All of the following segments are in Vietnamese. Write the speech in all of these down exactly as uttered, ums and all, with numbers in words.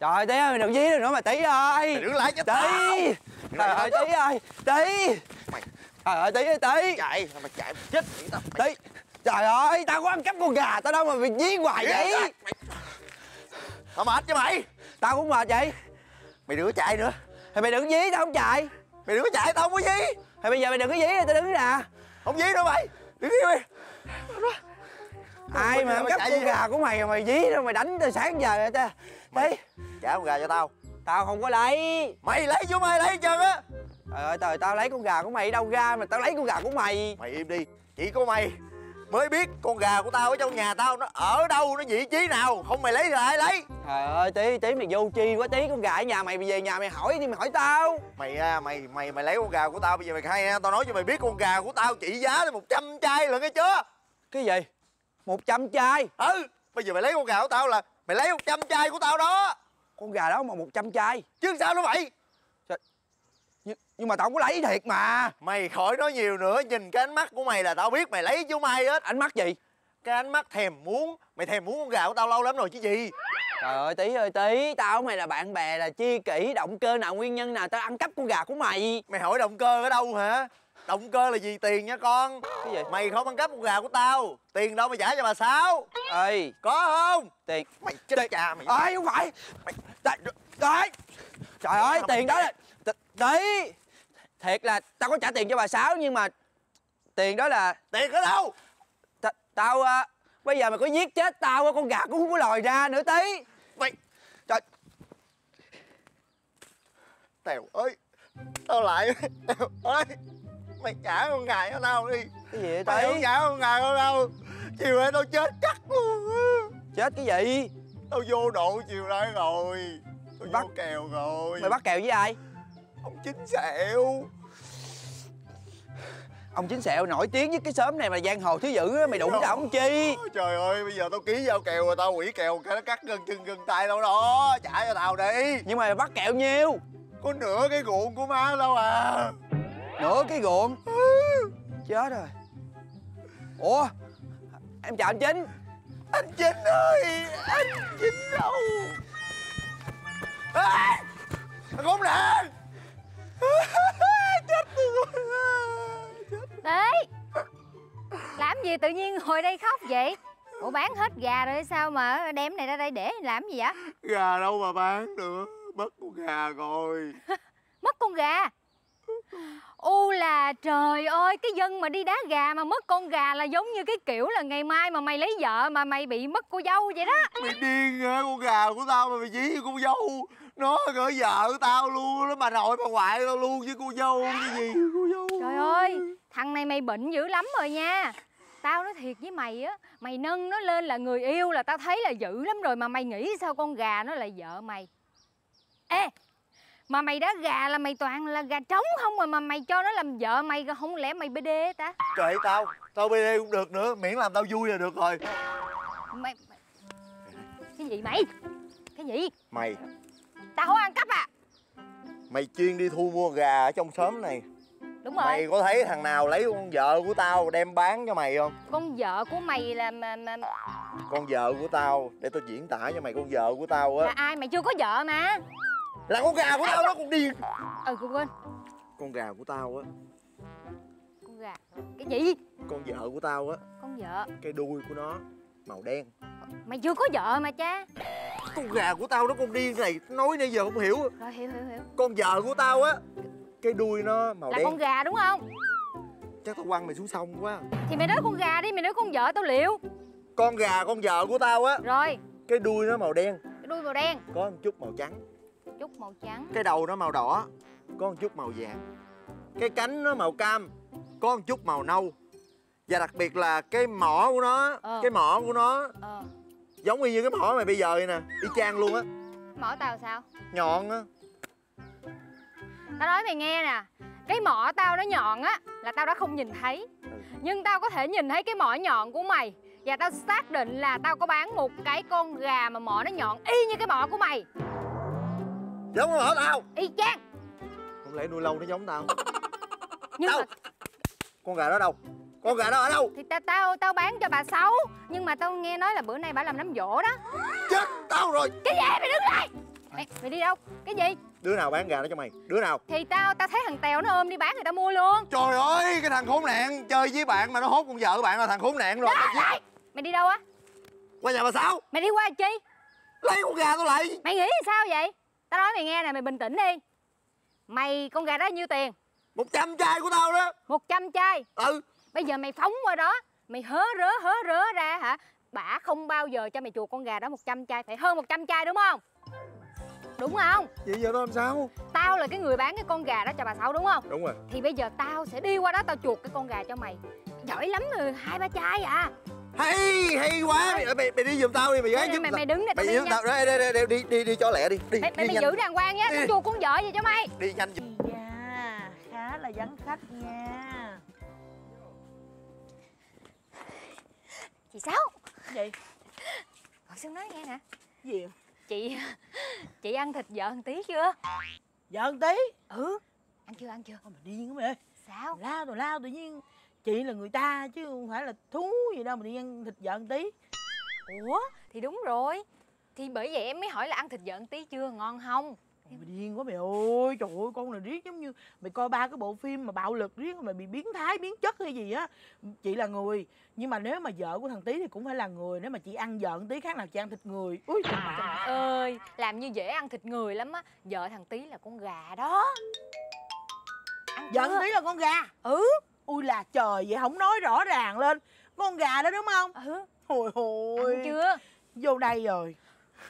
Trời Tí ơi, mày đừng dí nữa mà Tí ơi. Mày đứng lái chết tao. Tí. Trời ơi Tí ơi, Tí. Mày. Trời ơi Tí ơi Tí. Chạy, mày chạy chết tao. Tí. Trời ơi, tao có ăn cắp con gà tao đâu mà mày dí hoài vậy. Tao mệt chứ mày. Tao cũng mệt vậy. Mày đừng có chạy nữa. Thì mày đừng dí tao không chạy. Mày đừng có chạy tao không có dí. Thì bây giờ mày đừng có dí nữa, tao đứng nè. Không dí nữa mày. Đứng đi mày. Ai mà ăn cắp con gà của mày mà mày dí đâu, mày đánh từ sáng giờ vậy Tí. Trả con gà cho tao. Tao không có lấy. Mày lấy chứ mày lấy chân á. Trời ơi trời, tao lấy con gà của mày đâu ra mà tao lấy con gà của mày. Mày im đi. Chỉ có mày mới biết con gà của tao ở trong nhà tao nó ở đâu, nó vị trí nào. Không mày lấy thì ai lấy. Trời ơi Tí, Tí mày vô tri quá Tí. Con gà ở nhà mày, mày về nhà mày hỏi đi, mày hỏi tao. Mày à, mày mày mày lấy con gà của tao bây giờ mày khai ha. Tao nói cho mày biết con gà của tao trị giá là một trăm chai lận nghe chưa. Cái gì? một trăm chai? Ừ. Bây giờ mày lấy con gà của tao là mày lấy một trăm chai của tao đó. Con gà đó mà một trăm chai chứ sao nữa mày. Nh nhưng mà tao không có lấy thiệt mà. Mày khỏi nói nhiều nữa, nhìn cái ánh mắt của mày là tao biết mày lấy chứ mày hết. Ánh mắt gì? Cái ánh mắt thèm muốn. Mày thèm muốn con gà của tao lâu lắm rồi chứ gì. Trời ơi Tí ơi Tí, tao với mày là bạn bè, là chia kỹ. Động cơ nào, nguyên nhân nào tao ăn cắp con gà của mày? Mày hỏi động cơ ở đâu hả? Động cơ là vì tiền nha con. Cái gì? Mày không ăn cắp con gà của tao, tiền đâu mà trả cho bà Sáu. Ê, có không? Tiền. Mày chết tiền. Cha mày. Ê, không phải. Mày. Đấy. Đấy. Trời ơi, tiền đó là Tí. Thiệt là tao có trả tiền cho bà Sáu nhưng mà tiền đó là. Tiền ở đâu? T tao à, bây giờ mày có giết chết tao con gà cũng không có lòi ra nữa Tí. Mày. Trời. Tèo ơi. Tao lại. Tèo ơi. Mày trả con gà cho tao đi. Cái gì vậy Tí? Mày không trả con gà cho tao, chiều nay tao chết chắc luôn. Chết cái gì? Tao vô độ chiều nay rồi. Tao bắt... vô kèo rồi. Mày bắt kèo với ai? Ông Chính Sẹo. Ông Chính Sẹo nổi tiếng với cái xóm này mà giang hồ thứ dữ á. Mày đụng tao không chi. Trời ơi, bây giờ tao ký giao kèo rồi, tao quỷ kèo cái nó cắt gân chân gân tay tao đó. Trả cho tao đi. Nhưng mà mày bắt kèo nhiêu? Có nửa cái ruộng của má tao à. Nửa cái ruộng? Chết rồi. Ủa, em chào anh Chính. Anh Chính ơi, anh Chính đâu? À, thằng khốn nạn. Chết tôi rồi. Đấy. Làm gì tự nhiên hồi đây khóc vậy? Ủa bán hết gà rồi sao mà đem này ra đây để làm gì vậy? Gà đâu mà bán nữa, mất con gà rồi. Mất con gà? U là trời ơi, cái dân mà đi đá gà mà mất con gà là giống như cái kiểu là ngày mai mà mày lấy vợ mà mày bị mất cô dâu vậy đó. Mày điên hả? Con gà của tao mà mày dí cô dâu. Nó gửi vợ tao luôn đó, bà nội bà ngoại tao luôn với cô dâu. Cái gì cô dâu? Trời ơi, thằng này mày bệnh dữ lắm rồi nha. Tao nói thiệt với mày á, mày nâng nó lên là người yêu là tao thấy là dữ lắm rồi. Mà mày nghĩ sao con gà nó là vợ mày? Ê, mà mày đá gà là mày toàn là gà trống không mà mà mày cho nó làm vợ mày, không lẽ mày bê đê ta? Trời tao, tao bê đê cũng được nữa, miễn làm tao vui là được rồi. Mày, mày... Cái gì mày? Cái gì? Mày. Tao không ăn cắp à? Mày chuyên đi thu mua gà ở trong xóm này. Đúng rồi. Mày có thấy thằng nào lấy con vợ của tao đem bán cho mày không? Con vợ của mày là mà, mà... Con vợ của tao, để tao diễn tả cho mày con vợ của tao á. Là ai? Mày chưa có vợ mà. Là con gà của tao nó còn điên. Ừ, con quên. Con gà của tao á. Con gà. Cái gì? Con vợ của tao á. Con vợ. Cái đuôi của nó màu đen. Mày chưa có vợ mà cha. Con gà của tao nó con điên này, nói nãy giờ không hiểu. Rồi hiểu hiểu hiểu. Con vợ của tao á, cái đuôi nó màu là đen. Là con gà đúng không? Chắc tao quăng mày xuống sông quá. Thì mày nói con gà đi, mày nói con vợ tao liệu. Con gà con vợ của tao á. Rồi. Cái đuôi nó màu đen. Cái đuôi màu đen. Có một chút màu trắng. Chút màu trắng. Cái đầu nó màu đỏ, có một chút màu vàng. Cái cánh nó màu cam, có một chút màu nâu. Và đặc biệt là cái mỏ của nó, ờ. cái mỏ của nó ờ. giống y như cái mỏ mày bây giờ vậy nè, y chang luôn á. Mỏ tao sao? Nhọn á. Tao nói mày nghe nè, cái mỏ tao nó nhọn á là tao đã không nhìn thấy, nhưng tao có thể nhìn thấy cái mỏ nhọn của mày. Và tao xác định là tao có bán một cái con gà mà mỏ nó nhọn y như cái mỏ của mày. Giống con mỏ tao y chang. Không lẽ nuôi lâu nó giống tao? Nhưng đâu? Mà... con gà đó đâu? Con gà đó ở đâu? Thì tao tao tao bán cho bà Sáu, nhưng mà tao nghe nói là bữa nay bà làm đám giỗ đó. Chết tao rồi. Cái gì? Mày đứng lại. Mày, mày đi đâu? Cái gì? Đứa nào bán gà đó cho mày? Đứa nào? Thì tao tao thấy thằng Tèo nó ôm đi bán thì tao mua luôn. Trời ơi, cái thằng khốn nạn, chơi với bạn mà nó hốt con vợ bạn là thằng khốn nạn rồi. Đó, tao... lại. Mày đi đâu á? Qua nhà bà Sáu. Mày đi qua chi? Lấy con gà tao lại. Mày nghĩ sao vậy? Tao nói mày nghe nè, mày bình tĩnh đi. Mày con gà đó nhiêu tiền? một trăm chai của tao đó. một trăm chai? Ừ. Bây giờ mày phóng qua đó, mày hớ rớ hớ rớ ra hả? Bả không bao giờ cho mày chuộc con gà đó một trăm chai, phải hơn một trăm chai đúng không? Đúng không? Vậy giờ tao làm sao? Tao là cái người bán cái con gà đó cho bà Sáu đúng không? Đúng rồi. Thì bây giờ tao sẽ đi qua đó tao chuộc cái con gà cho mày. Giỏi lắm rồi, hai ba chai à. Hay, hay quá. Mày, mày, mày đi giùm tao đi, mày gái chứ. Mày, mày đứng đây tao đi nha. Mày đi, đi, đi, đi, đi cho lẹ đi. Đi, mày, đi mày, mày giữ đàng hoàng nha, tao chuộc con vợ về cho mày. Đi nhanh. Dạ, khá là vắng khách nha. Chị Sáu. Gì? Ngồi xuống nói nghe nè. Gì? Chị chị ăn thịt vợ một tí chưa? Vợ một tí? Ừ. Ăn chưa, ăn chưa? Mà điên lắm mày ơi. Sao? Lao rồi lao tự nhiên. Chị là người ta chứ không phải là thú gì đâu mà đi ăn thịt vợ một tí. Ủa? Thì đúng rồi. Thì bởi vậy em mới hỏi là ăn thịt vợ một tí chưa, ngon không? Mày điên quá mày ơi. Trời ơi, con này riết giống như mày coi ba cái bộ phim mà bạo lực riết mày bị biến thái biến chất hay gì á. Chị là người, nhưng mà nếu mà vợ của thằng Tý thì cũng phải là người. Nếu mà chị ăn vợ thằng Tý khác nào chị ăn thịt người. Úi trời à, ơi, làm như dễ ăn thịt người lắm á. Vợ thằng Tý là con gà đó. Ăn vợ thằng Tý là con gà? Ừ. Ui là trời, vậy không nói rõ ràng lên. Con gà đó đúng không? Ừ. Hồi hồi. Ăn chưa? Vô đây rồi.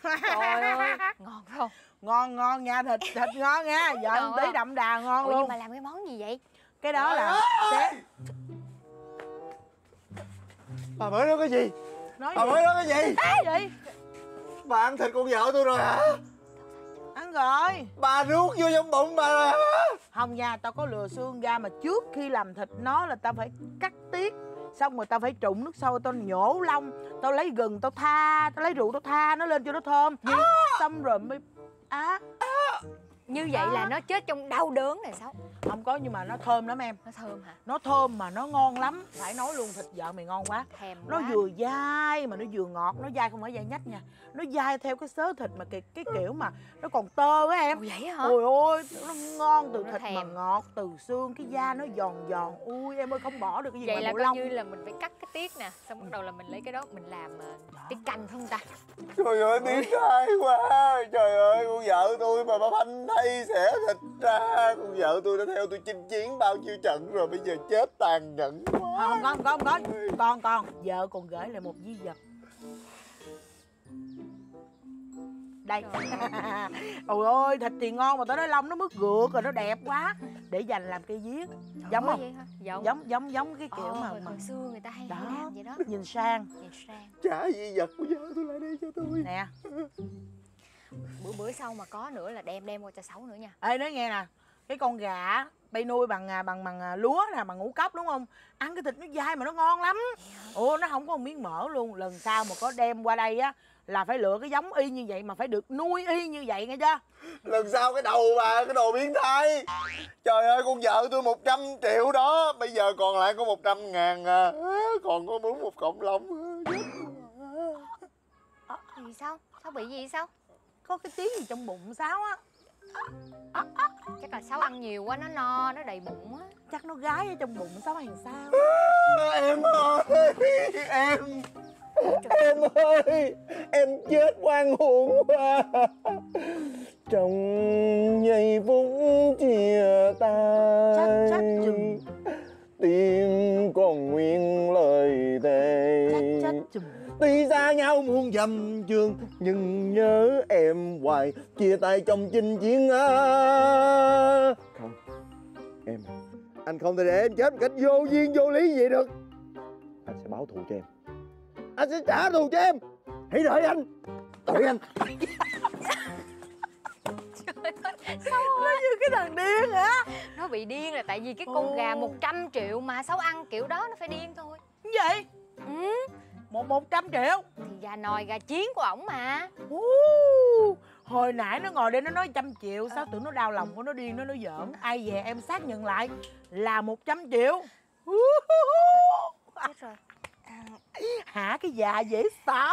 Trời ơi, ngon không? Ngon ngon nha, thịt thịt ngon nha, vợ ăn tí đậm đà ngon. Ủa, luôn. Ủa mà làm cái món gì vậy? Cái đó ôi là sẽ... Bà mới nói cái gì? Nói bà mới nói cái gì? Cái gì? Bà ăn thịt con vợ tôi rồi hả? Ăn rồi. Bà nuốt vô trong bụng bà rồi hả? Không nha, tao có lừa xương ra mà trước khi làm thịt nó là tao phải cắt tiết. Xong rồi tao phải trụng nước sôi, tao nhổ lông, tao lấy gừng, tao tha, tao lấy rượu, tao tha nó lên cho nó thơm. À. Xong rồi mới... À. À. Như vậy à, là nó chết trong đau đớn này Sáu. Không có, nhưng mà nó thơm lắm em. Nó thơm hả? Nó thơm mà nó ngon lắm. Phải nói luôn, thịt vợ mày ngon quá. Thèm quá. Nó vừa dai mà nó vừa ngọt. Nó dai không phải dai nhách nha. Nó dai theo cái sớ thịt mà cái, cái kiểu mà nó còn tơ á em. Ủa vậy hả? Ôi ôi, nó ngon từ nó thịt thèm, mà ngọt từ xương. Cái da nó giòn giòn. Ui em ơi, không bỏ được cái gì vậy mà là coi như là mình phải cắt cái tiết nè. Xong bắt đầu là mình lấy cái đó mình làm cái canh không ta? Trời ơi, biết sai quá. Trời ơi, con vợ tôi mà bà phanh thay xẻ thịt ra. Con vợ tôi đã theo tôi chinh chiến bao nhiêu trận rồi, bây giờ chết tàn nhẫn quá. Không, không có, không có, không có. Con, con, vợ còn gửi lại một di vật. Đây. Ôi ơi, thịt thì ngon mà tao nói lông nó mướt gượt rồi, nó đẹp quá. Để dành làm cây viết. Giống không? Giống, giống, giống, giống cái kiểu ờ, mà hồi xưa người ta hay, đó, hay làm vậy đó. Nhìn sang. Nhìn sang. Trả di vật của vợ tôi lại đây cho tôi. Nè. Bữa bữa sau mà có nữa là đem đem qua cho Sáu nữa nha. Ê nói nghe nè, cái con gà bay nuôi bằng bằng bằng lúa nè, bằng ngũ cốc đúng không? Ăn cái thịt nó dai mà nó ngon lắm. Ủa nó không có một miếng mỡ luôn. Lần sau mà có đem qua đây á là phải lựa cái giống y như vậy mà phải được nuôi y như vậy nghe chưa? Lần sau cái đầu bà cái đồ biến thái. Trời ơi con vợ tôi một trăm triệu đó, bây giờ còn lại có một trăm ngàn à. Còn có muốn một cọng lông. Ờ, gì sao? Sao bị gì sao? Có cái tiếng gì trong bụng Sáu á. À, à. Chắc là Sáu ăn nhiều quá, nó no, nó đầy bụng á. Chắc nó gái ở trong bụng Sáu hay sao? À, em ơi, em Em ơi, em chết oan uổng quá. Trong giây phút chia tay, tiếng còn nguyên lời thề. Tuy xa nhau muôn dặm trường, nhưng nhớ em hoài. Chia tay trong chinh chiến á. Không, em, anh không thể để em chết một cách vô duyên vô lý vậy được. Anh sẽ báo thù cho em. Anh sẽ trả thù cho em. Hãy đợi anh. Đợi anh. Trời ơi, sao ơi. cái thằng điên hả? Nó bị điên là tại vì cái con Ồ. gà một trăm triệu mà Sáu ăn kiểu đó, nó phải điên thôi. Vậy? Ừ. Một một trăm triệu? Thì gà nòi, gà chiến của ổng mà. uh, Hồi nãy nó ngồi đây nó nói trăm triệu. Sao ờ. tưởng nó đau lòng của nó điên, nó nói giỡn. Ai về em xác nhận lại là một trăm triệu. uh, Chết rồi. À. Hả, cái già dễ sợ.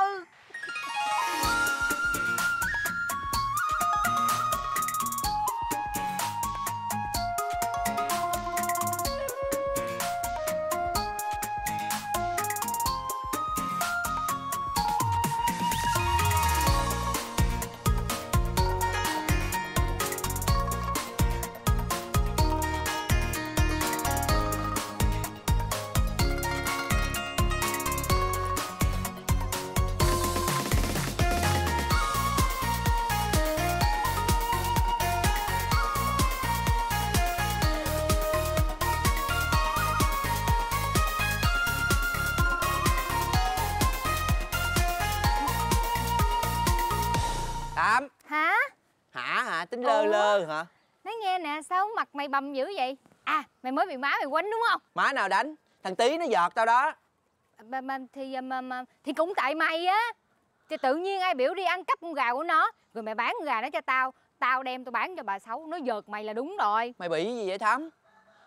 Tính lơ. Ủa? Lơ hả? Nói nghe nè, sao mặt mày bầm dữ vậy? À, mày mới bị má mày quánh đúng không? Má nào đánh? Thằng Tí nó giọt tao đó. Mà, mà, thì mà, mà, thì cũng tại mày á. Thì tự nhiên ai biểu đi ăn cắp con gà của nó, rồi mày bán con gà đó cho tao, tao đem tao bán cho bà Sáu, nó giật mày là đúng rồi. Mày bị cái gì vậy Thắm?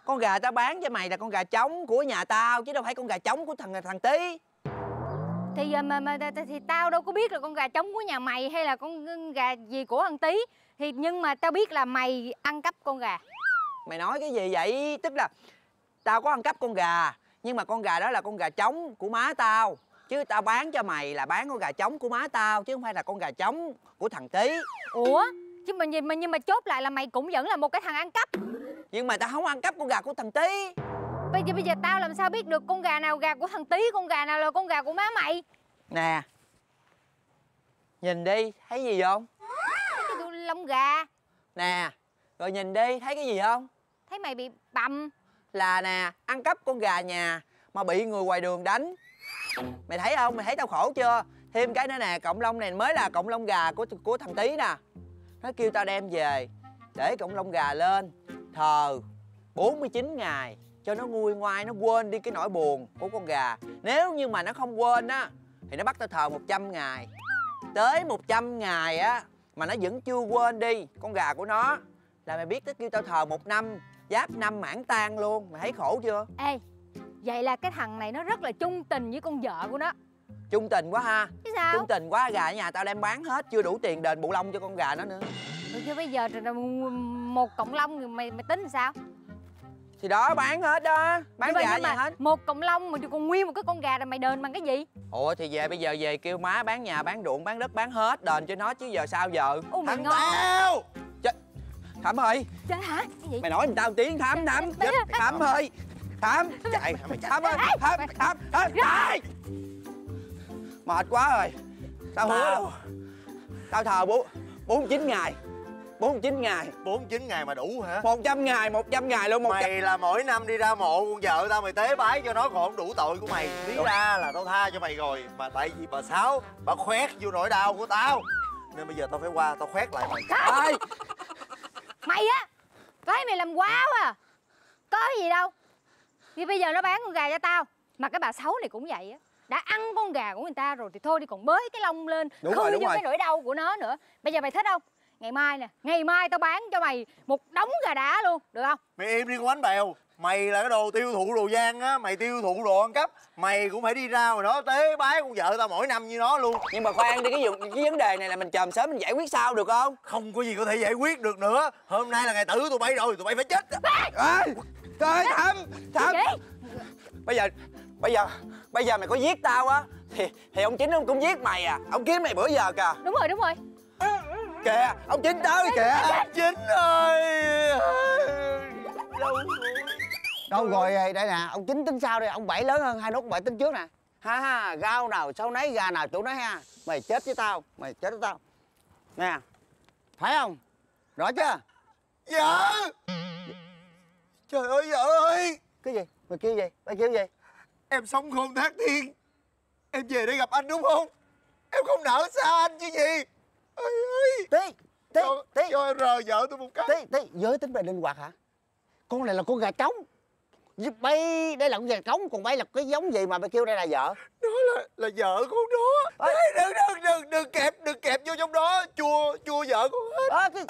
Con gà tao bán cho mày là con gà trống của nhà tao chứ đâu phải con gà trống của thằng thằng Tí. Thì mà, mà thì tao đâu có biết là con gà trống của nhà mày hay là con gà gì của thằng Tí. Thì nhưng mà tao biết là mày ăn cắp con gà. Mày nói cái gì vậy? Tức là tao có ăn cắp con gà, nhưng mà con gà đó là con gà trống của má tao, chứ tao bán cho mày là bán con gà trống của má tao, chứ không phải là con gà trống của thằng Tí. Ủa? Chứ mà nhìn mà nhưng mà chốt lại là mày cũng vẫn là một cái thằng ăn cắp. Nhưng mà tao không ăn cắp con gà của thằng Tí. Bây giờ bây giờ tao làm sao biết được con gà nào gà của thằng Tí, con gà nào là con gà của má mày? Nè, nhìn đi, thấy gì không? Lông gà. Nè, rồi nhìn đi, thấy cái gì không? Thấy mày bị bầm. Là nè, ăn cắp con gà nhà mà bị người ngoài đường đánh. Mày thấy không? Mày thấy tao khổ chưa? Thêm cái nữa nè, cộng lông này mới là cộng lông gà của của thằng Tí nè. Nó kêu tao đem về để cộng lông gà lên thờ bốn mươi chín ngày cho nó nguôi ngoai, nó quên đi cái nỗi buồn của con gà. Nếu như mà nó không quên á thì nó bắt tao thờ một trăm ngày. Tới một trăm ngày á mà nó vẫn chưa quên đi con gà của nó là mày biết, tới kêu tao thờ một năm giáp năm mãn tang luôn. Mày thấy khổ chưa? Ê, vậy là cái thằng này nó rất là trung tình với con vợ của nó. Trung tình quá ha. Chứ sao? Trung tình quá, gà ở nhà tao đem bán hết, chưa đủ tiền đền bù lông cho con gà nó nữa. Được chứ, bây giờ một cộng lông mày mày tính làm sao? Thì đó, bán hết đó, bán gà nhà hết. Một cộng lông mà còn nguyên một cái con gà là mày đền bằng cái gì? Ủa thì về bây giờ về kêu má bán nhà, bán ruộng, bán đất, bán hết đền cho nó chứ giờ sao giờ? Ô mày ngon. Tao chết Thắm ơi. Chết hả? Cái gì? Mày nói người tao một tiếng Thắm. Thắm chết. Thắm ơi. Thắm chạy mày. Thắm ơi. Thắm Thắm chạy. Mệt quá rồi. Tao hứa đâu, tao thờ bốn mươi chín ngày. bốn mươi chín ngày. bốn mươi chín ngày mà đủ hả? một trăm ngày, một trăm ngày luôn. một trăm... Mày là mỗi năm đi ra mộ con vợ tao mày tế bái cho nó còn không đủ tội của mày. Lý ra là tao tha cho mày rồi, mà tại vì bà Sáu bà khoét vô nỗi đau của tao nên bây giờ tao phải qua tao khoét lại mày. Ê! Mày á, tao thấy mày làm quá quá à. Có gì đâu. Thì bây giờ nó bán con gà cho tao, mà cái bà Sáu này cũng vậy á. Đã ăn con gà của người ta rồi thì thôi đi, còn bới cái lông lên đúng khui rồi, đúng vô rồi. Cái nỗi đau của nó nữa. Bây giờ mày thích không? Ngày mai nè, ngày mai tao bán cho mày một đống gà đá luôn, được không? Mày im đi con bánh bèo. Mày là cái đồ tiêu thụ đồ gian á, mày tiêu thụ đồ ăn cắp. Mày cũng phải đi ra rồi đó, tế bái con vợ tao mỗi năm như nó luôn. Nhưng mà khoan đi, cái, cái vấn đề này là mình chòm sớm mình giải quyết sao được không? Không có gì có thể giải quyết được nữa. Hôm nay là ngày tử tụi bay rồi, tụi bay phải chết. À, trời Thắm, Thắm. Bây giờ, bây giờ, bây giờ mày có giết tao á, thì, thì ông Chính ông cũng giết mày à. Ông kiếm mày bữa giờ kìa. Đúng rồi, đúng rồi. Kìa, ông Chính tới kìa. Ông Chính ơi. Đâu rồi? Đâu rồi, đây nè, ông Chính tính sao đây? Ông Bảy lớn hơn hai nốt, Bảy tính trước nè. Ha ha, gao nào sau nấy, gà nào tụi nấy ha. Mày chết với tao, mày chết với tao. Nè, phải không? Rõ chưa? Dạ. Trời ơi, vợ ơi. Cái gì? Mày kêu gì? Mày kêu gì? Em sống không thác thiên. Em về để gặp anh đúng không? Em không nỡ xa anh chứ gì. Ơi ơi Tí, Tí, tí. Cho em rờ vợ tôi một cái. Tí, tí. Giới tính mày linh hoạt hả? Con này là con gà trống. Bay, đây là con gà trống, còn bay là cái giống gì mà mày kêu đây là vợ? Đó là là vợ con đó. Ê, đừng, đừng, đừng, đừng kẹp, đừng kẹp vô trong đó. Chua, chua vợ con hết. À, cái...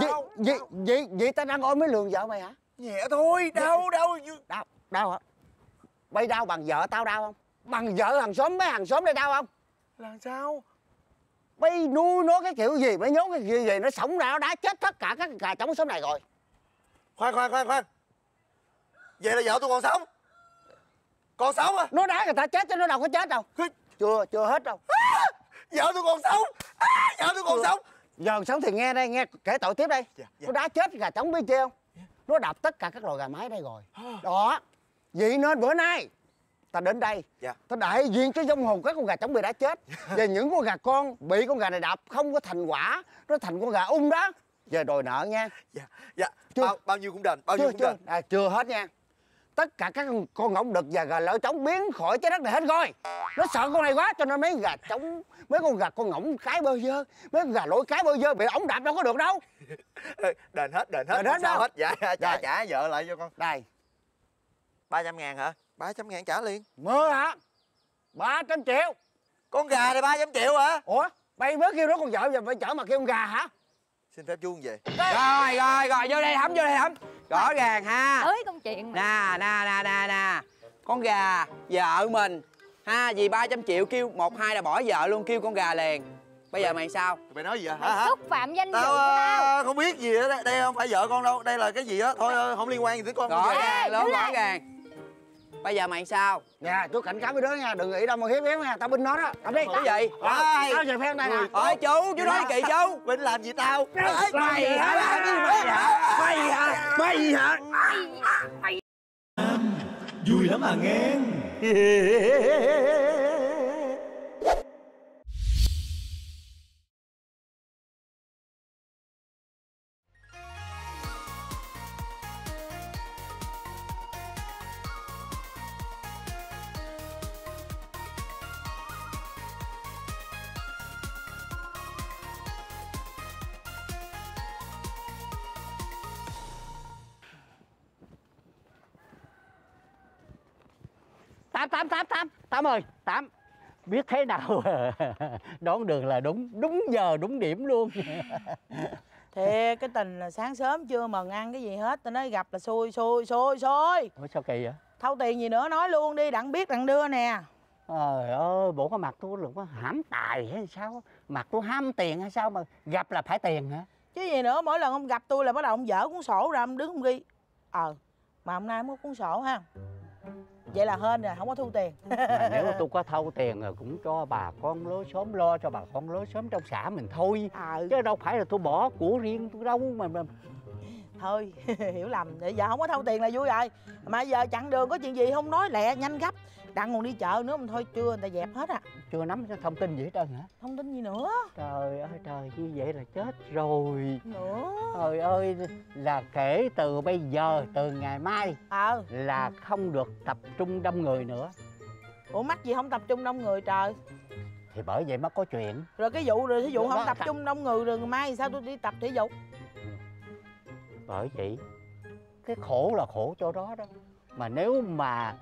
Đau. Vậy, vậy, vậy ta đang ôm mới lường vợ mày hả? Nhẹ thôi, đau, đau. Đau, đau hả? Bay đau bằng vợ tao đau không? Bằng vợ hàng xóm, mấy hàng xóm đây đau không? Là sao? Bay nuôi nó cái kiểu gì, mới nhốt cái gì gì, nó sống ra nó đã chết tất cả các gà trống xóm này rồi. Khoan, khoan, khoan, khoan. Vậy là vợ tôi còn sống? Còn sống à? Nó đã người ta chết chứ nó đâu có chết đâu. Chưa, chưa hết đâu. À, vợ tôi còn sống. À, vợ tôi còn chưa. Sống. Giờ sống thì nghe đây, nghe kể tội tiếp đây. Dạ, dạ. Nó đã chết gà trống biết chưa không? Dạ. Nó đập tất cả các loài gà mái đây rồi. Đó. Vậy nên bữa nay ta đến đây, dạ. ta đại diện cái vong hồn các con gà trống bị đã chết, dạ. về những con gà con bị con gà này đập không có thành quả, nó thành con gà ung đó, về đòi nợ nha. Dạ, dạ. Bao, bao nhiêu cũng đền, bao nhiêu cũng đền. À, chưa hết nha. Tất cả các con ngỗng đực và gà lỡ trống biến khỏi trái đất này hết rồi. Nó sợ con này quá cho nên mấy gà trống, mấy con gà con ngỗng cái bơ vơ, mấy con gà lỗi cái bơ vơ bị ổng đạp đâu có được đâu. Đền hết, đền hết. Đền hết đâu. Hết. Dạ, dạ, trả, trả vợ lại cho con. Đây. ba trăm ngàn hả? ba trăm ngàn trả liền. Mơ hả? ba trăm triệu. Con gà này ba trăm triệu hả? Ủa? Bay mới kêu nó con vợ giờ phải chở mà kêu con gà hả? Xin phép chú về. Rồi, rồi, rồi, vô đây hẩm, vô đây hẩm. Rõ ràng ha. Tới công chuyện nè, nè, nè, nè, nè. Con gà, vợ mình. Ha, vì ba trăm triệu kêu một hai là bỏ vợ luôn, kêu con gà liền. Bây giờ mày sao? Mày nói gì vậy? Mày xúc phạm danh dự của tao. Không biết gì hết, đây không phải vợ con đâu. Đây là cái gì á, thôi không liên quan gì tới con. Rõ ràng luôn, rõ ràng. Bây giờ mày sao? Nè, tôi cảnh cáo với đứa nha, đừng nghĩ đâu mà hiếp hiếp nha, tao binh nó đó. Làm đi. Cái gì? Tao về phen đây nè. Ôi chú, chú nói kỳ chú. Binh làm gì tao? Mày hả? Mày hả? Mày hả? Mày hả? Vui lắm à nghe. Tám, tám, tám, tám ơi, tám. Biết thế nào đón đường là đúng, đúng giờ, đúng điểm luôn. Thiệt, cái tình là sáng sớm chưa mần ăn cái gì hết. Tao nói gặp là xui, xui, xui, xui. Ủa sao kỳ vậy? Thâu tiền gì nữa nói luôn đi, đặng biết đặng đưa nè. Trời ơi, bộ cái mặt tôi có hãm tài hay sao? Mặt tôi ham tiền hay sao mà gặp là phải tiền hả? Chứ gì nữa, mỗi lần ông gặp tôi là bắt đầu ông dở cuốn sổ ra, ông đứng không ghi. Ờ, mà hôm nay không có cuốn sổ ha. Vậy là hên rồi, không có thu tiền. Mà nếu tôi có thâu tiền rồi cũng cho bà con lối xóm, lo cho bà con lối xóm trong xã mình thôi. À, ừ. Chứ đâu phải là tôi bỏ của riêng tôi đâu mà. Thôi, hiểu lầm, để giờ không có thâu tiền là vui rồi. Mà giờ chặn đường có chuyện gì không nói lẹ, nhanh gấp. Đặng còn đi chợ nữa mà thôi, chưa người ta dẹp hết à. Chưa nắm thông tin gì hết trơn hả? Thông tin gì nữa? Trời ơi, trời, như vậy là chết rồi. Nữa? Trời ơi, là kể từ bây giờ, từ ngày mai à. Là không được tập trung đông người nữa. Ủa mắc gì không tập trung đông người trời? Thì bởi vậy mới có chuyện. Rồi cái vụ, rồi thí dụ không tập trung đông người rồi ngày mai sao tôi đi tập thể dục? Bởi vậy, cái khổ là khổ chỗ đó đó. Mà nếu mà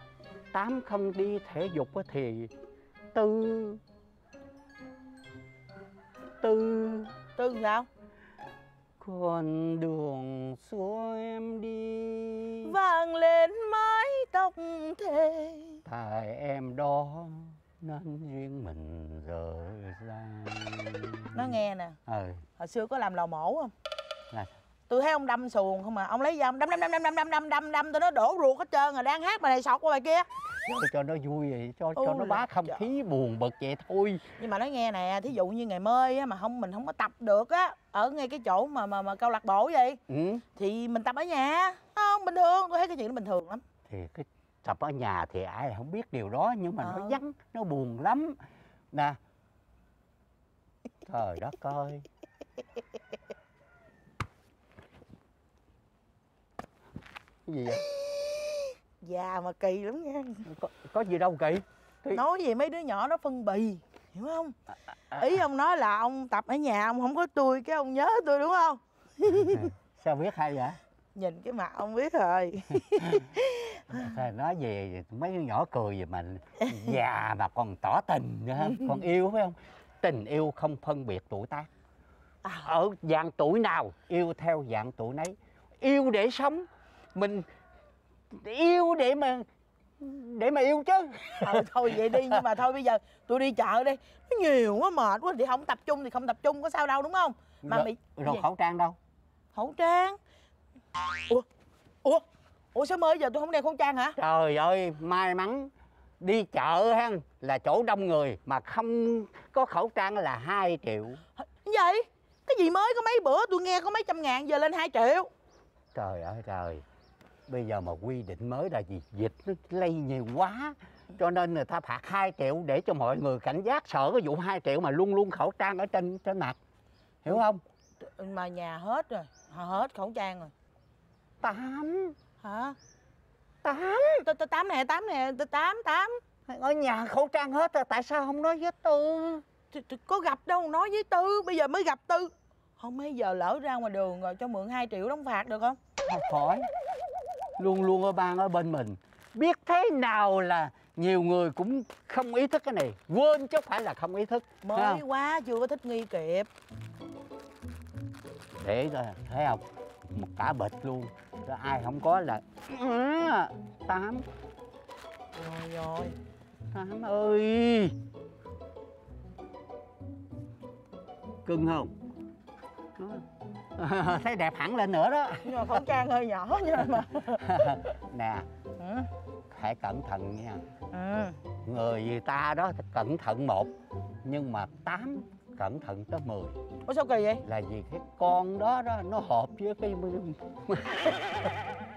Tám không đi thể dục thì Tư... Tư... Tư sao? Con đường xưa em đi vàng lên mái tóc thề. Tại em đó nên duyên mình rời ra. Nó nghe nè. Ừ. Hồi xưa có làm lò mổ không? Là... Tôi thấy ông đâm xuồng không mà, ông lấy dao ông đâm đâm đâm đâm đâm đâm đâm đâm tôi nó đổ ruột hết trơn rồi, đang hát bài này sọt qua bài kia. Tôi cho nó vui vậy, cho ừ, cho nó bá không khí buồn bực vậy thôi. Nhưng mà nói nghe nè, thí dụ như ngày mới á mà không mình không có tập được á, ở ngay cái chỗ mà mà mà câu lạc bộ vậy, ừ. thì mình tập ở nhà, không bình thường, tôi thấy cái chuyện nó bình thường lắm. Thì cái tập ở nhà thì ai là không biết điều đó nhưng mà ừ. nó vắng, nó buồn lắm, nè. Trời đất ơi. Cái gì vậy? Già mà kỳ lắm nha. Có, có gì đâu kỳ thì... Nói gì mấy đứa nhỏ nó phân bì. hiểu không? À, à, ý ông nói là ông tập ở nhà ông không có tôi cái ông nhớ tôi đúng không? Sao biết hay vậy? Nhìn cái mặt ông biết rồi. Nói về mấy đứa nhỏ cười về mình già mà còn tỏ tình nữa hả? Còn yêu phải không? Tình yêu không phân biệt tuổi tác, ở dạng tuổi nào yêu theo dạng tuổi nấy. Yêu để sống, mình yêu để mà để mà yêu chứ. Ờ, thôi vậy đi, nhưng mà thôi bây giờ tôi đi chợ đi, nó nhiều quá mệt quá, thì không tập trung thì không tập trung có sao đâu đúng không? Mà rồi, bị... rồi khẩu trang đâu? Khẩu trang? Ủa, ủa, ủa sao mới giờ tôi không đeo khẩu trang hả? Trời ơi, may mắn đi chợ ha là chỗ đông người mà không có khẩu trang là hai triệu. Vậy? Cái gì mới có mấy bữa tôi nghe có mấy trăm ngàn giờ lên hai triệu. Trời ơi trời. Bây giờ mà quy định mới là gì? Dịch nó lây nhiều quá, cho nên người ta phạt hai triệu để cho mọi người cảnh giác, sợ cái vụ hai triệu mà luôn luôn khẩu trang ở trên trên mặt. Hiểu không? Mà nhà hết rồi, hết khẩu trang rồi. Tám. Hả? Tám. Tôi tám nè, tám nè, tôi tám, tám. Ở nhà khẩu trang hết rồi, tại sao không nói với Tư? Có gặp đâu, nói với Tư, bây giờ mới gặp Tư. Không mấy giờ lỡ ra ngoài đường rồi cho mượn hai triệu đóng phạt được không? Không khỏi. Luôn luôn ở bang ở bên mình, biết thế nào là nhiều người cũng không ý thức cái này. Quên chứ phải là không ý thức. Mới quá, chưa có thích nghi kịp. Để coi, thấy không? Một cả bịch luôn. Đó, ai không có là... Tám. Rồi rồi. Tám ơi. Cưng không? À, thấy đẹp hẳn lên nữa đó. Nhưng mà khẩu trang hơi nhỏ nha mà. Nè, ừ. Phải cẩn thận nha. Ừ. Người ta đó cẩn thận một, nhưng mà tám cẩn thận tới mười. Ủa sao kỳ vậy? Là vì cái con đó đó nó hợp với cái...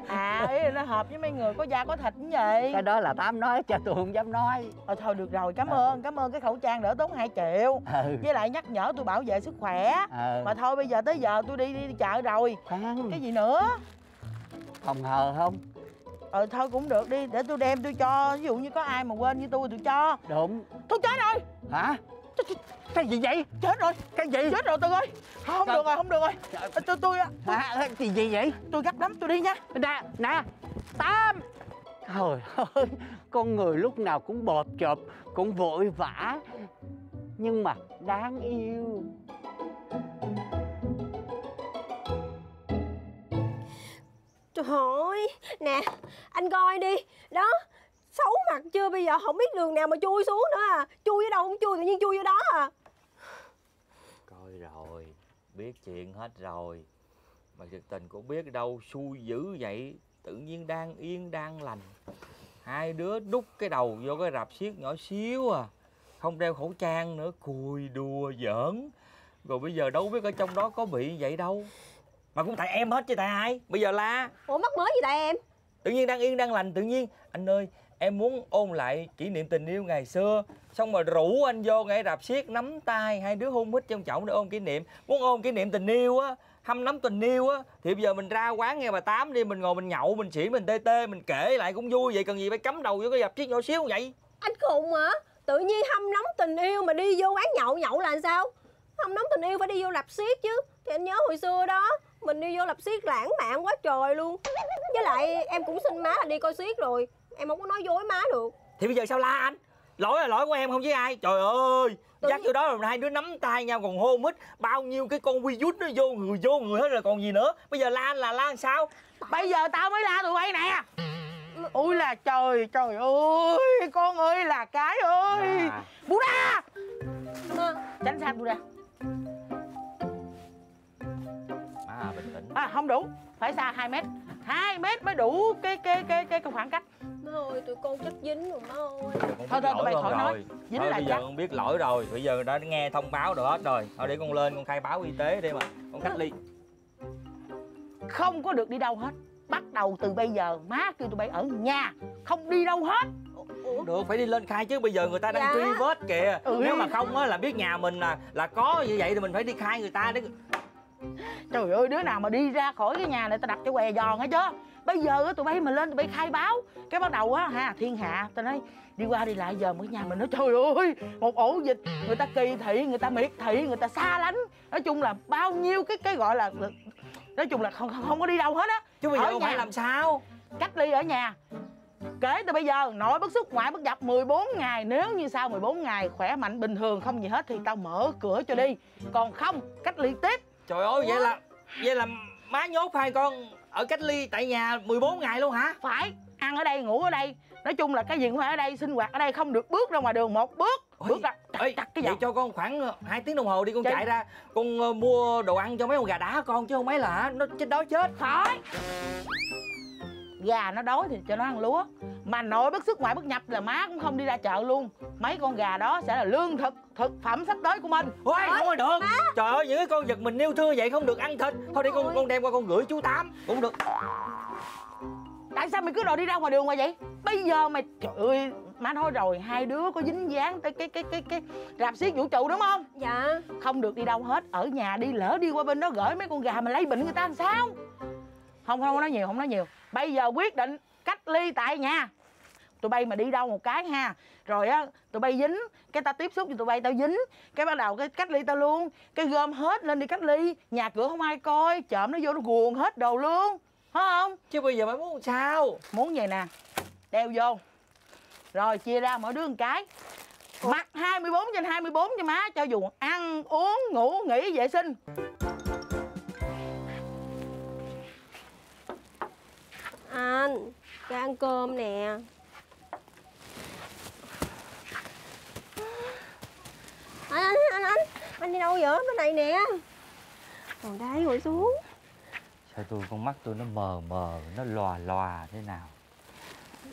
À, ý là nó hợp với mấy người có da có thịt như vậy. Cái đó là tám nói cho tôi không dám nói. Ờ, thôi được rồi, cảm ừ. ơn, cảm ơn cái khẩu trang đỡ tốn hai triệu. Ừ. Với lại nhắc nhở tôi bảo vệ sức khỏe. Ừ. Mà thôi bây giờ tới giờ tôi đi, đi, đi chợ rồi. Khoan. Cái gì nữa? Không hờ không? Ờ, thôi cũng được đi, để tôi đem tôi cho. Ví dụ như có ai mà quên như tôi tôi cho. Đúng. Tôi chết rồi. Hả? Cái gì vậy? Chết rồi. Cái gì? Chết rồi Tư ơi. Không được rồi, không được rồi. Tôi tôi á. Cái gì vậy? Tôi gấp lắm, tôi đi nha. Nè, nè. Tám. Trời ơi, con người lúc nào cũng bộp chộp, cũng vội vã, nhưng mà đáng yêu. Trời ơi. Nè, anh coi đi. Đó. Xấu mặt chưa, bây giờ không biết đường nào mà chui xuống nữa à. Chui ở đâu không chui, tự nhiên chui ở đó à. Coi rồi, biết chuyện hết rồi. Mà thực tình cũng biết đâu xui dữ vậy. Tự nhiên đang yên, đang lành, hai đứa đút cái đầu vô cái rạp xiếc nhỏ xíu à. Không đeo khẩu trang nữa, cùi đùa giỡn. Rồi bây giờ đâu biết ở trong đó có bị vậy đâu. Mà cũng tại em hết chứ tại ai. Bây giờ la. Ủa mắc mới gì tại em? Tự nhiên đang yên, đang lành, tự nhiên anh ơi, em muốn ôn lại kỷ niệm tình yêu ngày xưa. Xong rồi rủ anh vô ngay rạp xiếc, nắm tay, hai đứa hôn hít trong chổng để ôn kỷ niệm. Muốn ôn kỷ niệm tình yêu á, hâm nắm tình yêu á, thì bây giờ mình ra quán nghe bà Tám đi. Mình ngồi mình nhậu, mình xỉn, mình tê tê, mình kể lại cũng vui vậy. Cần gì phải cắm đầu vô cái rạp xiếc nhỏ xíu vậy? Anh khùng hả? Tự nhiên hâm nắm tình yêu mà đi vô quán nhậu nhậu là sao? Hâm nắm tình yêu phải đi vô rạp xiếc chứ. Thì anh nhớ hồi xưa đó, mình đi vô rạp xiếc lãng mạn quá trời luôn. Với lại em cũng xin má là đi coi xiếc rồi, em không có nói dối má được. Thì bây giờ sao la anh? Lỗi là lỗi của em không với ai. Trời ơi, tự dắt vô đó rồi hai đứa nắm tay nhau còn hôn mít. Bao nhiêu cái con vi rút nó vô người vô người hết rồi còn gì nữa. Bây giờ la anh là la làm sao? Bây giờ tao mới la tụi bay nè. Ôi là trời, trời ơi, con ơi là cái ơi. À. Bú ra. Tránh sang bú ra. Má bình tĩnh. À không đủ, phải xa hai mét. hai mét mới đủ cái cái cái cái khoảng cách. Má ơi, tụi con chắc dính rồi má ơi. Thôi thôi, tụi bay khỏi nói. Dính thôi, là bây chắc. Bây giờ con biết lỗi rồi, bây giờ đã nghe thông báo được hết rồi. Thôi để con lên con khai báo y tế đi mà, con cách ly. Không có được đi đâu hết. Bắt đầu từ bây giờ má kêu tụi bay ở nhà, không đi đâu hết. Ủa? Được, phải đi lên khai chứ, bây giờ người ta đang dạ. truy vết kìa. Ừ. Nếu mà không á là biết nhà mình là là có như vậy thì mình phải đi khai người ta để. Trời ơi, đứa nào mà đi ra khỏi cái nhà này ta đập cho què giòn hết chứ. Bây giờ tụi bay mà lên tụi bay khai báo cái bắt đầu á ha, thiên hạ tao nói đi qua đi lại, giờ mỗi nhà mình nói trời ơi một ổ dịch, người ta kỳ thị, người ta miệt thị, người ta xa lánh, nói chung là bao nhiêu cái cái gọi là nói chung là không không, không có đi đâu hết á. Chứ bây giờ không phải làm sao, cách ly ở nhà kể từ bây giờ, nội bất xuất ngoại bất nhập mười bốn ngày. Nếu như sau mười bốn ngày khỏe mạnh bình thường không gì hết thì tao mở cửa cho đi, còn không cách ly tiếp. Trời ơi, vậy là vậy là má nhốt hai con ở cách ly tại nhà mười bốn ngày luôn hả? Phải, ăn ở đây, ngủ ở đây, nói chung là cái gì cũng phải ở đây, sinh hoạt ở đây, không được bước ra ngoài đường một bước. Ôi, bước ra tặc, tặc cái vậy cho con khoảng hai tiếng đồng hồ đi con. Chị... chạy ra con mua đồ ăn cho mấy con gà đá con, chứ không mấy là hả nó chết đói chết. Phải, gà nó đói thì cho nó ăn lúa, mà nội bất xuất ngoại bất nhập là má cũng không đi ra chợ luôn. Mấy con gà đó sẽ là lương thực, thực phẩm sắp tới của mình. Ôi, ôi không được má. Trời ơi, những cái con vật mình yêu thương vậy không được ăn thịt. Thôi đi con, con đem qua con gửi chú Tám cũng được. Tại sao mày cứ đòi đi ra ngoài đường ngoài vậy? Bây giờ mày, trời ơi, má nói rồi, hai đứa có dính dáng tới cái cái cái cái rạp xiếc vũ trụ đúng không? Dạ. Không được đi đâu hết, ở nhà đi, lỡ đi qua bên đó gửi mấy con gà mà lấy bệnh người ta làm sao? Không, không nói nhiều, không nói nhiều. Bây giờ quyết định cách ly tại nhà. Tụi bay mà đi đâu một cái ha, rồi á tụi bay dính, cái ta tiếp xúc với tụi bay tao dính, cái bắt đầu cái cách ly tao luôn, cái gom hết lên đi cách ly, nhà cửa không ai coi, trộm nó vô nó guồn hết đồ luôn, phải không? Chứ bây giờ mày muốn sao? Muốn vậy nè, đeo vô, rồi chia ra mỗi đứa một cái, mặc hai mươi bốn trên hai mươi bốn cho má, cho dù ăn uống ngủ nghỉ vệ sinh. Anh ra ăn cơm nè. Anh, anh, anh, anh đi đâu vậy? Bên này nè. Ngồi đây, ngồi xuống. Sao tôi con mắt tôi nó mờ mờ, nó lòa lòa thế nào?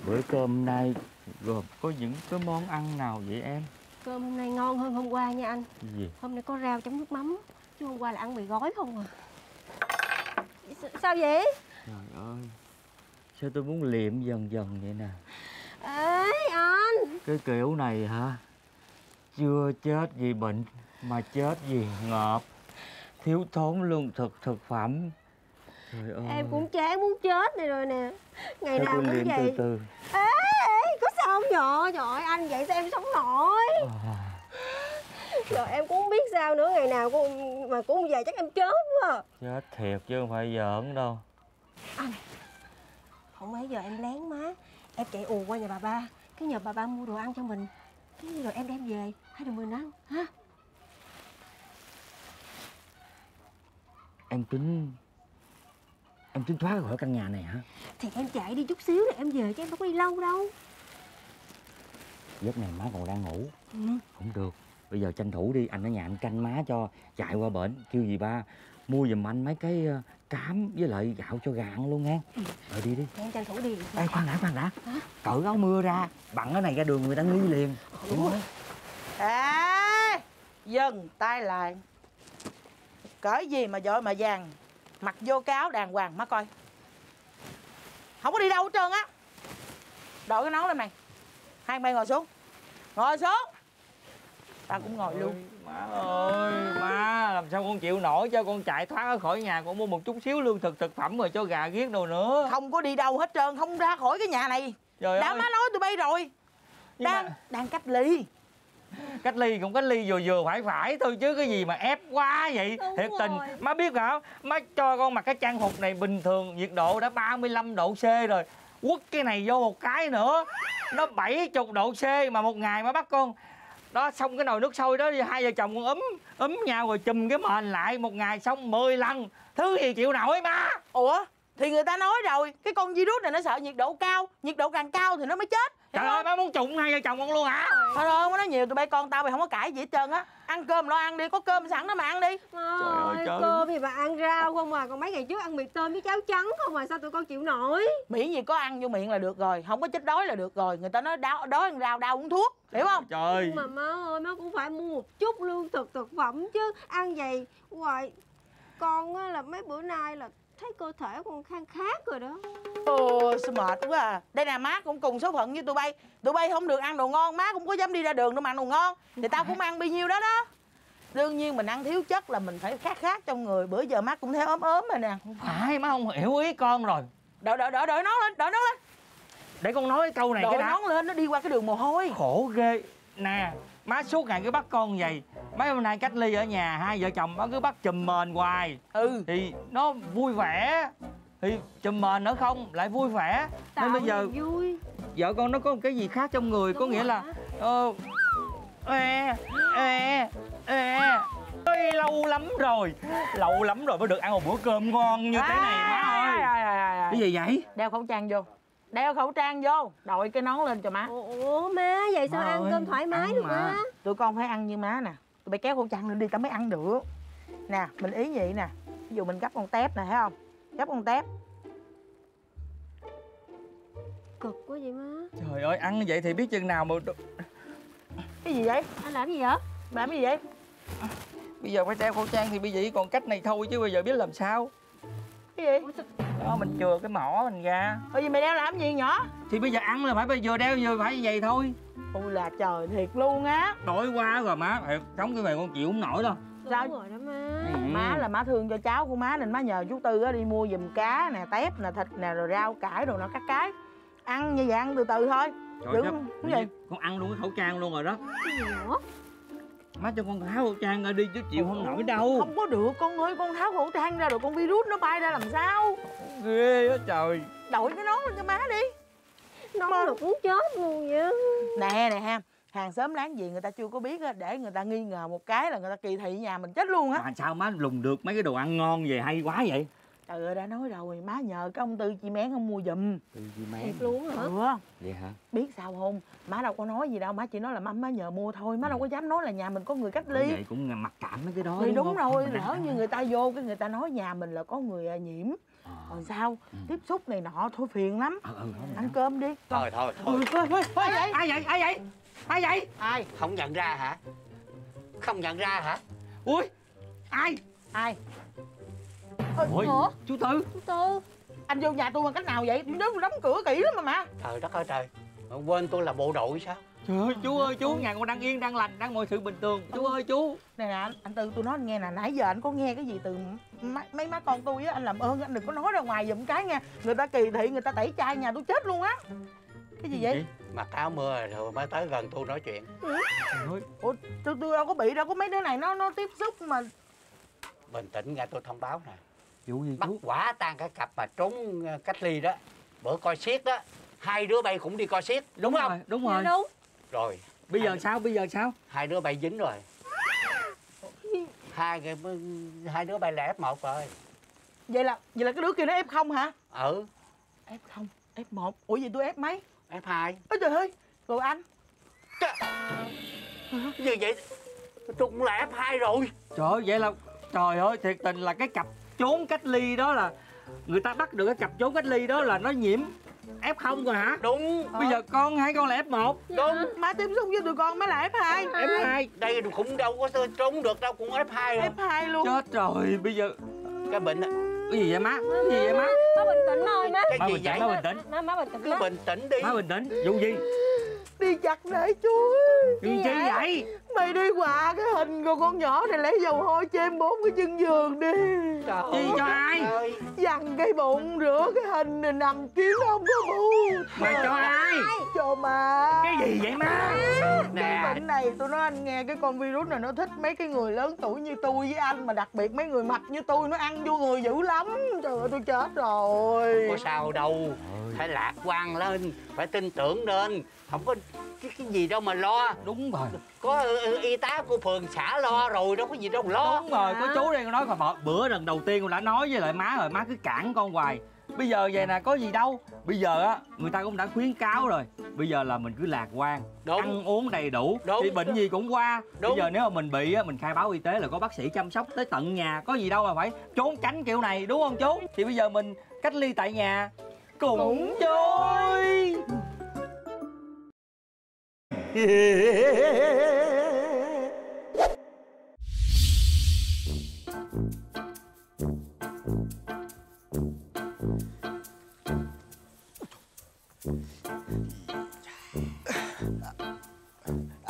Bữa cơm nay gồm có những cái món ăn nào vậy em? Cơm hôm nay ngon hơn hôm qua nha anh. Gì? Hôm nay có rau chấm nước mắm, chứ hôm qua là ăn mì gói không à. Sao vậy? Trời ơi, sao tôi muốn liệm dần dần vậy nè. Ê anh, cái kiểu này hả? Chưa chết vì bệnh mà chết vì ngợp, thiếu thốn lương thực thực phẩm. Trời ơi, em cũng chán muốn chết này rồi nè. Ngày sao nào cũng vậy từ từ. Ê, ê, có sao không vậy? Trời ơi anh, vậy sao em sống nổi à. Rồi em cũng không biết sao nữa, ngày nào cũng, mà cũng về chắc em chết quá. Chết thiệt chứ không phải giỡn đâu anh. Không mấy giờ em lén má, em chạy ù qua nhà bà ba, cái nhờ bà ba mua đồ ăn cho mình, cái rồi em đem về hai đứa mình ăn hả? Em tính em tính thoát khỏi căn nhà này hả? Thì em chạy đi chút xíu rồi em về, chứ em đâu có đi lâu đâu. Giấc này má còn đang ngủ. Ừ. Không được, bây giờ tranh thủ đi, anh ở nhà anh canh má cho, chạy qua bển kêu dì ba mua giùm anh mấy cái cám với lại gạo cho gà ăn luôn nghe. Ừ. Rồi đi đi. Em tranh thủ đi. Ê khoan đã, khoan đã. Hả? Cởi áo mưa ra, bận cái này ra đường người ta nghi liền. Đúng không? Ê, dừng tay lại. Cởi gì mà vội mà vàng, mặc vô cáo đàng hoàng má coi. Không có đi đâu hết trơn á. Đội cái nón lên này. Hai mày ngồi xuống. Ngồi xuống. Ta cũng ngồi luôn. Má ơi, má làm sao con chịu nổi, cho con chạy thoát khỏi nhà, con mua một chút xíu lương thực thực phẩm rồi cho gà ghiết đồ nữa. Không có đi đâu hết trơn, không ra khỏi cái nhà này. Trời đã ơi. Má nói tụi bay rồi. Nhưng đang mà... đang cách ly. Cách ly cũng cách ly vừa vừa phải phải thôi chứ cái gì mà ép quá vậy. Đúng thiệt rồi. Tình má biết hả? Má cho con mặc cái trang phục này bình thường nhiệt độ đã ba mươi lăm độ C rồi. Quất cái này vô một cái nữa nó bảy mươi độ C mà một ngày má bắt con. Đó, xong cái nồi nước sôi đó, hai vợ chồng con úm úm nhau rồi chùm cái mền lại, một ngày xong mười lần. Thứ gì chịu nổi má. Ủa, thì người ta nói rồi, cái con virus này nó sợ nhiệt độ cao, nhiệt độ càng cao thì nó mới chết. Trời ơi, má muốn trụng hai vợ chồng con luôn hả? Thôi thôi, không có nói nhiều, tụi bay con tao mày không có cãi gì hết trơn á. Ăn cơm lo ăn đi, có cơm sẵn đó mà ăn đi. Trời ơi, cơm thì bà ăn rau không à, còn mấy ngày trước ăn mì tôm với cháo trắng không à, sao tụi con chịu nổi. Miễn gì có ăn vô miệng là được rồi, không có chết đói là được rồi. Người ta nói đau, đói ăn rau, đau uống thuốc, hiểu không? Trời. Mà má ơi, má cũng phải mua một chút lương thực thực phẩm chứ, ăn vậy hoài. Con á là mấy bữa nay là thấy cơ thể con khang khác rồi đó. Ôi sao mệt quá à. Đây nè má cũng cùng số phận như tụi bay. Tụi bay không được ăn đồ ngon, má cũng có dám đi ra đường đâu mà ăn đồ ngon. Thì tao cũng ăn bao nhiêu đó đó. Đương nhiên mình ăn thiếu chất là mình phải khát khát trong người. Bữa giờ má cũng thấy ốm ốm rồi nè. Không phải, má không hiểu ý con rồi. Đợi, đợi, đợi, đợi nó lên, đợi nó lên. Để con nói cái câu này đợi cái đã. Nó lên, nó đi qua cái đường mồ hôi. Khổ ghê. Nè, má suốt ngày cứ bắt con vậy. Mấy hôm nay cách ly ở nhà, hai vợ chồng má cứ bắt chùm mền hoài. Ừ. Thì nó vui vẻ. Thì chùm mền nữa không, lại vui vẻ. Tạo nên bây giờ vui. Vợ con nó có một cái gì khác trong người. Đúng có nghĩa hả? Là ờ, ê, ê, ê. Ê, lâu lắm rồi lâu lắm rồi mới được ăn một bữa cơm ngon như à, thế này má ơi. À, à, à, à. Cái gì vậy? Đeo khẩu trang vô, đeo khẩu trang vô, đội cái nón lên cho má. Ủa má vậy sao má ăn ơi, cơm thoải mái được má? Tụi con phải ăn như má nè, tụi bay kéo khẩu trang lên đi tao mới ăn được nè. Mình ý vậy nè, ví dụ mình gấp con tép nè, thấy không, gấp con tép cực quá vậy má. Trời ơi, ăn vậy thì biết chừng nào mà. Cái gì vậy? Anh làm gì vậy? Làm cái gì vậy? Bây giờ phải đeo khẩu trang thì bây giờ còn cách này thôi chứ bây giờ biết làm sao. Cái gì? Đó, mình chừa cái mỏ mình ra. Bởi vì mày đeo làm gì nhỏ? Thì bây giờ ăn là phải bây giờ đeo vừa phải vậy thôi. Ôi là trời, thiệt luôn á. Đói quá rồi má, thiệt, sống cái này con chịu không nổi đâu. Sao? Đúng rồi đó má. Ừ. Má là má thương cho cháu của má nên má nhờ chú Tư á đi mua giùm cá nè, tép nè, thịt nè, rồi rau cải đồ nó các cái. Ăn như vậy ăn từ từ thôi. Trời ơi, gì? Con ăn luôn cái khẩu trang luôn rồi đó. Cái gì nữa? Má cho con tháo khẩu trang ra đi chứ chịu không nổi đâu. Không có được con ơi, con tháo khẩu trang ra rồi con virus nó bay ra làm sao. Ghê á trời. Đổi cái nón lên cho má đi. Nón nó muốn chết luôn vậy. Nè nè ha, hàng xóm láng giềng người ta chưa có biết á, để người ta nghi ngờ một cái là người ta kỳ thị nhà mình chết luôn á. Mà sao má lùng được mấy cái đồ ăn ngon về hay quá vậy? Trời ơi, đã nói rồi, má nhờ cái ông Tư chị Mén không mua giùm. Tư chị Mén thiệt luôn hả? Ừ. Vậy hả? Biết sao không, má đâu có nói gì đâu, má chỉ nói là má, má nhờ mua thôi. Má đâu có dám nói là nhà mình có người cách ly. Vậy cũng mặc cảm mấy cái đó. Thì đúng, đúng rồi, lỡ như người ta vô cái người ta nói nhà mình là có người nhiễm. Còn sao, ừ. tiếp xúc này nọ, thôi phiền lắm. Ừ, ừ, ăn cơm đi. Thôi, thôi, thôi. Ừ, thôi, thôi, thôi. Ai vậy? Ai vậy? Ai vậy? Ai vậy? Ai? Không nhận ra hả? Không nhận ra hả? Ui, ai? Ai? Ôi, ủa? Chú Tư, chú Tư, anh vô nhà tôi bằng cách nào vậy? Tôi đóng cửa kỹ lắm mà mà. Trời đất ơi trời, quên tôi là bộ đội sao? Trời ơi chú ơi chú, nhà con đang yên, đang lành, đang mọi sự bình thường. Chú ơi chú. Nè nè, anh Tư tôi nói anh nghe nè, nãy giờ anh có nghe cái gì từ mấy má con tôi á, anh làm ơn anh đừng có nói ra ngoài giùm cái nha. Người ta kỳ thị, người ta tẩy chay nhà tôi chết luôn á. Cái gì vậy? Mặc áo mưa rồi mới tới gần tôi nói chuyện. Ủa, tôi đâu có bị đâu, có mấy đứa này nó nó tiếp xúc mà. Bình tĩnh nghe tôi thông báo nè. Vụ gì bắt chú? Quả tang cái cặp mà trốn cách ly đó, bữa coi xiếc đó, hai đứa bay cũng đi coi xiếc, đúng, đúng không? Rồi, đúng rồi. Đúng. Rồi. Bây hai... giờ sao? Bây giờ sao? Hai đứa bay dính rồi. Hai cái hai đứa bay là ép một rồi. Vậy là vậy là cái đứa kia nó ép không hả? Ừ. ép không, ép một. Ủa vậy tôi ép mấy? ép hai. Ôi trời ơi. Rồi anh. Trời... Cái gì vậy? Tôi cũng là ép hai rồi. Trời ơi, vậy là trời ơi, thiệt tình là cái cặp trốn cách ly đó là người ta bắt được cái cặp trốn cách ly đó là nó nhiễm ép không rồi hả? Đúng. Bây ờ. giờ con hai con là ép một. Đúng. Má tiếp xúc với tụi con má là ép hai. ép hai. Đây cũng đâu có trốn được đâu, cũng ép hai rồi. ép hai luôn. Chết rồi, bây giờ cái bệnh này. Cái gì vậy má? Cái gì vậy má? Má bình tĩnh thôi má. Cái má gì bình vậy? Má bình tĩnh. Má, má bình tĩnh. Cứ bình tĩnh đi. Má bình tĩnh. Vụ gì? Đi chặt nãy chú. Chuyện chi vậy? Mày đi quạ cái hình của con nhỏ này lấy dầu hôi chêm bốn cái chân giường đi. Trời chi cho ai? Dằn cái bụng rửa cái hình này nằm kiếm không có bu. Mày cho ai? Cho má. Cái gì vậy má? Nè. Cái bệnh này tôi nói anh nghe, cái con virus này nó thích mấy cái người lớn tuổi như tôi với anh, mà đặc biệt mấy người mập như tôi, nó ăn vô người dữ lắm. Trời ơi tôi chết rồi. Không có sao đâu. Phải lạc quan lên, phải tin tưởng lên. Không có cái, cái gì đâu mà lo. Đúng rồi. Có y tá của phường xã lo rồi, đâu có gì đâu mà lo. Đúng rồi, có chú đây nói mà bữa lần đầu tiên con đã nói với lại má rồi, má cứ cản con hoài. Bây giờ vậy nè, có gì đâu. Bây giờ á, người ta cũng đã khuyến cáo rồi. Bây giờ là mình cứ lạc quan. Đúng. Ăn uống đầy đủ. Đúng. Thì bệnh gì cũng qua. Đúng. Bây giờ nếu mà mình bị á, mình khai báo y tế là có bác sĩ chăm sóc tới tận nhà. Có gì đâu mà phải trốn tránh kiểu này, đúng không chú? Thì bây giờ mình cách ly tại nhà cũng vui.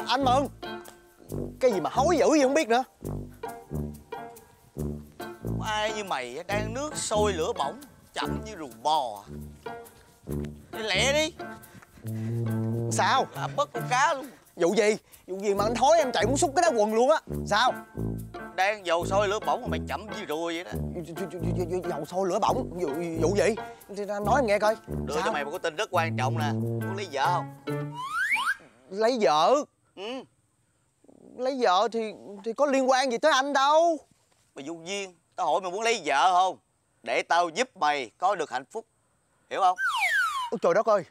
Anh Mừng, cái gì mà hối dữ gì không biết nữa. Ai như mày đang nước sôi lửa bỏng chậm như ruồng bò. Đi lẹ đi. Sao? Làm bất con cá luôn. Vụ gì? Vụ gì mà anh Thối em chạy muốn xúc cái đá quần luôn á. Sao? Đang dầu sôi lửa bỏng mà mày chậm như rùi vậy đó. Dầu sôi lửa bỏng? Vụ gì? Nói em nghe coi. Đưa cho mày một cái tin rất quan trọng nè. Muốn lấy vợ không? Lấy vợ? Ừ. Lấy vợ thì thì có liên quan gì tới anh đâu. Mày vô duyên. Tao hỏi mày muốn lấy vợ không? Để tao giúp mày có được hạnh phúc. Hiểu không? Ôi trời đất ơi.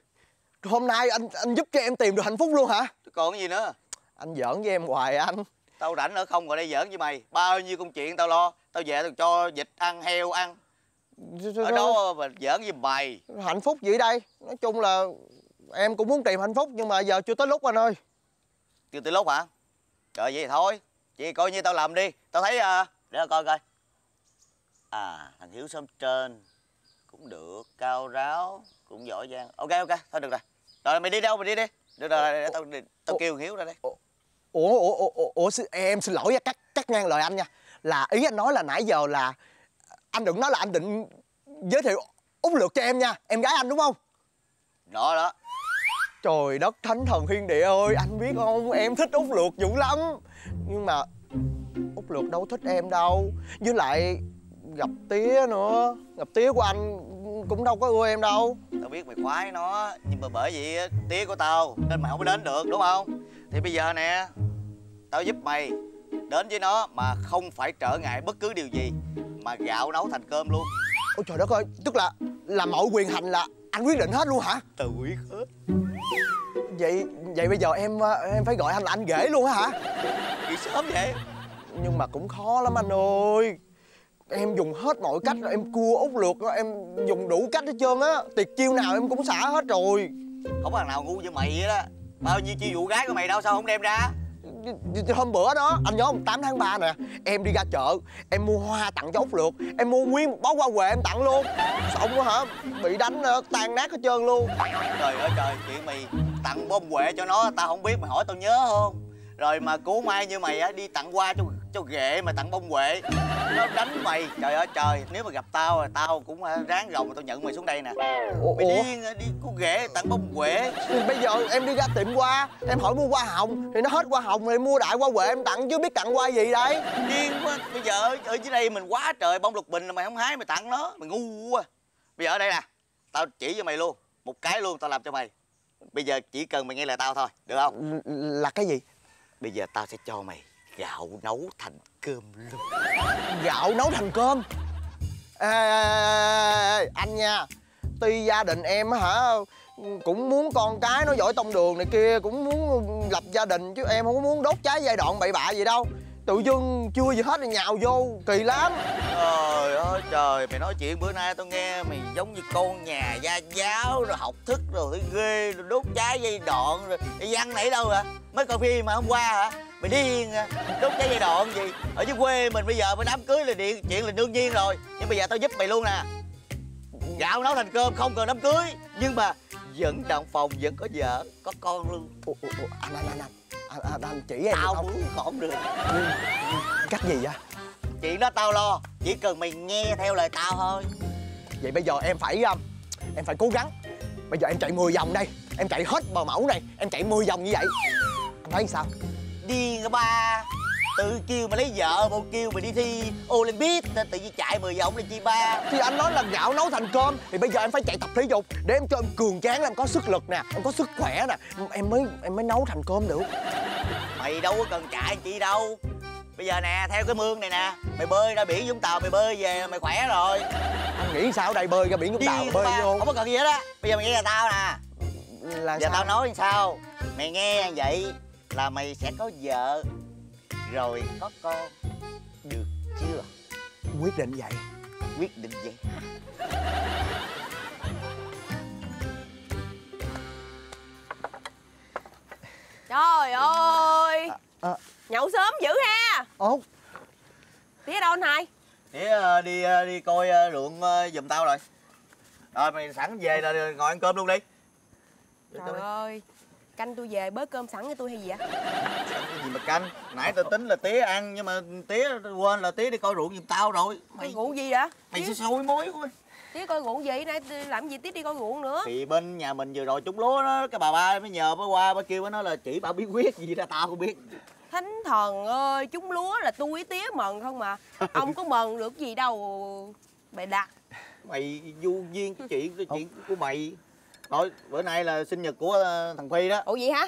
Hôm nay anh anh giúp cho em tìm được hạnh phúc luôn hả? Còn cái gì nữa? Anh giỡn với em hoài anh. Tao rảnh ở không rồi đây giỡn với mày. Bao nhiêu công chuyện tao lo. Tao về tao cho vịt ăn, heo ăn. Ở đó mà giỡn với mày. Hạnh phúc gì đây? Nói chung là em cũng muốn tìm hạnh phúc nhưng mà giờ chưa tới lúc anh ơi. Chưa tới lúc hả? Trời vậy thôi. Chị coi như tao làm đi. Tao thấy à... Để tao coi coi. À, thằng Hiếu xóm trên cũng được, cao ráo cũng giỏi giang. Ok ok, thôi được rồi. Rồi mày đi đâu mày đi đi. Được rồi, để tao tao kêu Hiếu ra đây. Ủa ủa ủa ủa em xin lỗi nha, cắt cắt ngang lời anh nha. Là ý anh nói là nãy giờ là anh đừng nói là anh định giới thiệu Út Lượt cho em nha, em gái anh đúng không? Đó đó. Trời đất thánh thần thiên địa ơi, anh biết không, em thích Út Lượt dữ lắm. Nhưng mà Út Lượt đâu thích em đâu. Với lại gặp tía nữa, gặp tía của anh cũng đâu có ưa em đâu. Tao biết mày khoái nó, nhưng mà bởi vì tía của tao nên mày không có đến được đúng không? Thì bây giờ nè, tao giúp mày đến với nó mà không phải trở ngại bất cứ điều gì, mà gạo nấu thành cơm luôn. Ôi trời đất ơi, tức là là mọi quyền hành là anh quyết định hết luôn hả? Tao quyết hết. Vậy vậy bây giờ em em phải gọi anh là anh rể luôn hả? Vậy sớm vậy? Nhưng mà cũng khó lắm anh ơi. Em dùng hết mọi cách rồi, em cua Út Lượt, em dùng đủ cách hết trơn á. Tiệt chiêu nào em cũng xả hết rồi. Không có thằng nào ngu như mày vậy đó. Bao nhiêu chiêu vụ gái của mày đâu sao không đem ra? Hôm bữa đó, anh nhớ không, tám tháng ba nè. Em đi ra chợ, em mua hoa tặng cho Út Lượt. Em mua nguyên một bó hoa huệ em tặng luôn. Xong quá hả, bị đánh tan nát hết trơn luôn. Trời ơi trời, chuyện mày tặng bông huệ cho nó, tao không biết mày hỏi tao nhớ không? Rồi mà cố mai như mày á, đi tặng hoa cho cho ghệ mà tặng bông huệ, nó đánh mày. Trời ơi trời, nếu mà gặp tao rồi tao cũng ráng gồng tao nhận mày xuống đây nè. Ủa? Mày điên đi, cô ghệ tặng bông huệ. Bây giờ em đi ra tiệm hoa, em hỏi mua hoa hồng thì nó hết hoa hồng rồi em mua đại hoa huệ em tặng, chứ biết tặng hoa gì đấy. Điên quá. Bây giờ ở, ở dưới đây mình quá trời bông lục bình là mày không hái mày tặng nó, mày ngu quá. Bây giờ ở đây nè, tao chỉ cho mày luôn một cái luôn, tao làm cho mày. Bây giờ chỉ cần mày nghe lời tao thôi, được không? Là cái gì? Bây giờ tao sẽ cho mày gạo nấu thành cơm luôn. Gạo nấu thành cơm? Ê, ê, ê, anh nha, tuy gia đình em hả cũng muốn con cái nó giỏi tông đường này kia, cũng muốn lập gia đình, chứ em không có muốn đốt cháy giai đoạn bậy bạ gì đâu. Tự dưng chưa gì hết thì nhào vô, kỳ lắm. Trời ơi trời, mày nói chuyện bữa nay tao nghe mày giống như con nhà gia giáo rồi, học thức rồi, ghê rồi, đốt cháy dây đoạn rồi. Mày ăn nãy đâu hả? Mới coi phim mà hôm qua hả? Mày điên hả? Đốt cháy dây đoạn gì? Ở dưới quê mình bây giờ mới đám cưới là điện, chuyện là đương nhiên rồi. Nhưng bây giờ tao giúp mày luôn nè. Gạo nấu thành cơm không cần đám cưới, nhưng mà vẫn trong phòng, vẫn có vợ, có con luôn. Ủa, ủa, ủa, anh, anh, anh, anh. À, anh chỉ em tao muốn không được. Cách gì vậy? Chuyện đó tao lo, chỉ cần mày nghe theo lời tao thôi. Vậy bây giờ em phải em phải cố gắng. Bây giờ em chạy mười vòng đây, em chạy hết bờ mẫu này, em chạy mười vòng như vậy. Anh thấy sao? Điên cả ba. Tự kêu mà lấy vợ, bộ kêu mà đi thi Olympic nên tự nhiên chạy mười vòng đi chi ba. Thì anh nói là gạo nấu thành cơm, thì bây giờ em phải chạy tập thể dục để em cho em cường tráng, em có sức lực nè, em có sức khỏe nè, em mới em mới nấu thành cơm được. Mày đâu có cần chạy chi đâu. Bây giờ nè, theo cái mương này nè, mày bơi ra biển Vũng Tàu, mày bơi về mày khỏe rồi. Anh nghĩ sao đây, bơi ra biển Vũng Tàu bơi vô? Không có cần gì hết á. Bây giờ mày nghe là tao nè. Là giờ tao nói sao? Mày nghe vậy là mày sẽ có vợ rồi có con, được chưa? Quyết định vậy. Quyết định vậy. Trời ơi à, à. Nhậu sớm dữ ha. Ủa tía đâu anh hai? Tía đi đi coi ruộng giùm tao rồi. Rồi mày sẵn về là ngồi ăn cơm luôn đi. Trời ơi, canh tôi về bới cơm sẵn cho tôi hay gì vậy? Cái gì mà canh? Nãy tao tính là tía ăn nhưng mà tía quên là tía đi coi ruộng giùm tao rồi. Mày ruộng gì vậy? Mày sẽ sôi mối quá. Tía coi ruộng gì nay làm gì Tía đi coi ruộng nữa. Thì bên nhà mình vừa rồi trúng lúa đó, cái bà ba mới nhờ bà qua bà kêu bà nói là chỉ bà biết quyết gì ra tao không biết. Thánh thần ơi, trúng lúa là tôi với Tía mần không mà. Ông có mần được gì đâu bày đặt. Mày vô duyên cái chuyện cái chuyện của mày. Thôi bữa nay là sinh nhật của thằng Phi đó. Ủa vậy hả?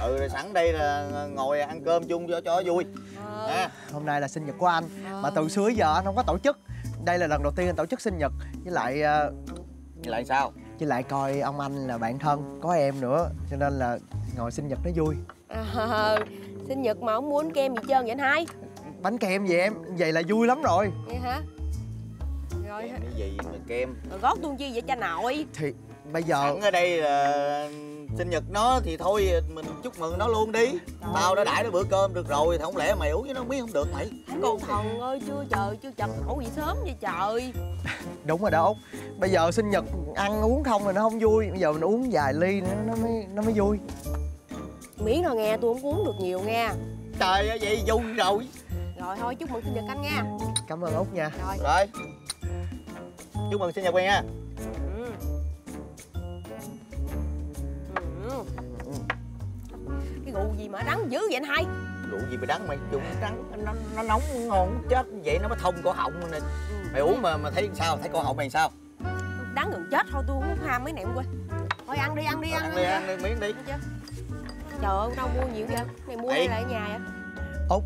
Ừ rồi sẵn đây là ngồi ăn cơm chung cho cho vui. Ờ. À. Hôm nay là sinh nhật của anh ờ. mà từ xưa giờ anh không có tổ chức. Đây là lần đầu tiên anh tổ chức sinh nhật. Với lại với lại sao? Với lại coi ông anh là bạn thân, có em nữa cho nên là ngồi sinh nhật nó vui. À, sinh nhật mà không muốn kem gì trơn vậy anh hai? Bánh kem vậy em, vậy là vui lắm rồi. Vậy hả? Rồi. Kem cái gì mà kem? Rồi gót tuôn chi vậy cha nội? Thì bây giờ sẵn ở đây là sinh nhật nó thì thôi mình chúc mừng nó luôn đi. Trời tao đã đãi nó bữa cơm được rồi thì không lẽ mày uống với nó biết không được mày. Con thần ơi, chưa chờ chưa chập khổ gì sớm vậy trời. Đúng rồi đó Út, bây giờ sinh nhật ăn uống không thì nó không vui, bây giờ mình uống vài ly nữa nó mới nó mới vui. Miễn thôi nghe, tôi không uống được nhiều nghe. Trời ơi vậy vui rồi. Rồi thôi chúc mừng sinh nhật anh nha. Cảm ơn Út nha. Rồi, rồi. Chúc mừng sinh nhật quen nha. Cái rượu gì mà đắng dữ vậy anh hai? Rượu gì mà đắng mày? Rượu đắng nó, nó nóng ngon chết vậy nó mới thông cổ họng này. Mày uống mà mà thấy sao? Thấy cổ họng mày sao? Đắng gần chết thôi, tôi không có ham mấy này quên. Thôi ăn đi, ăn đi, ăn, ăn đi, ăn đi, ăn đi miếng đi. Trời ơi, đâu mua nhiều vậy? Mày mua đây là ở nhà vậy? Út,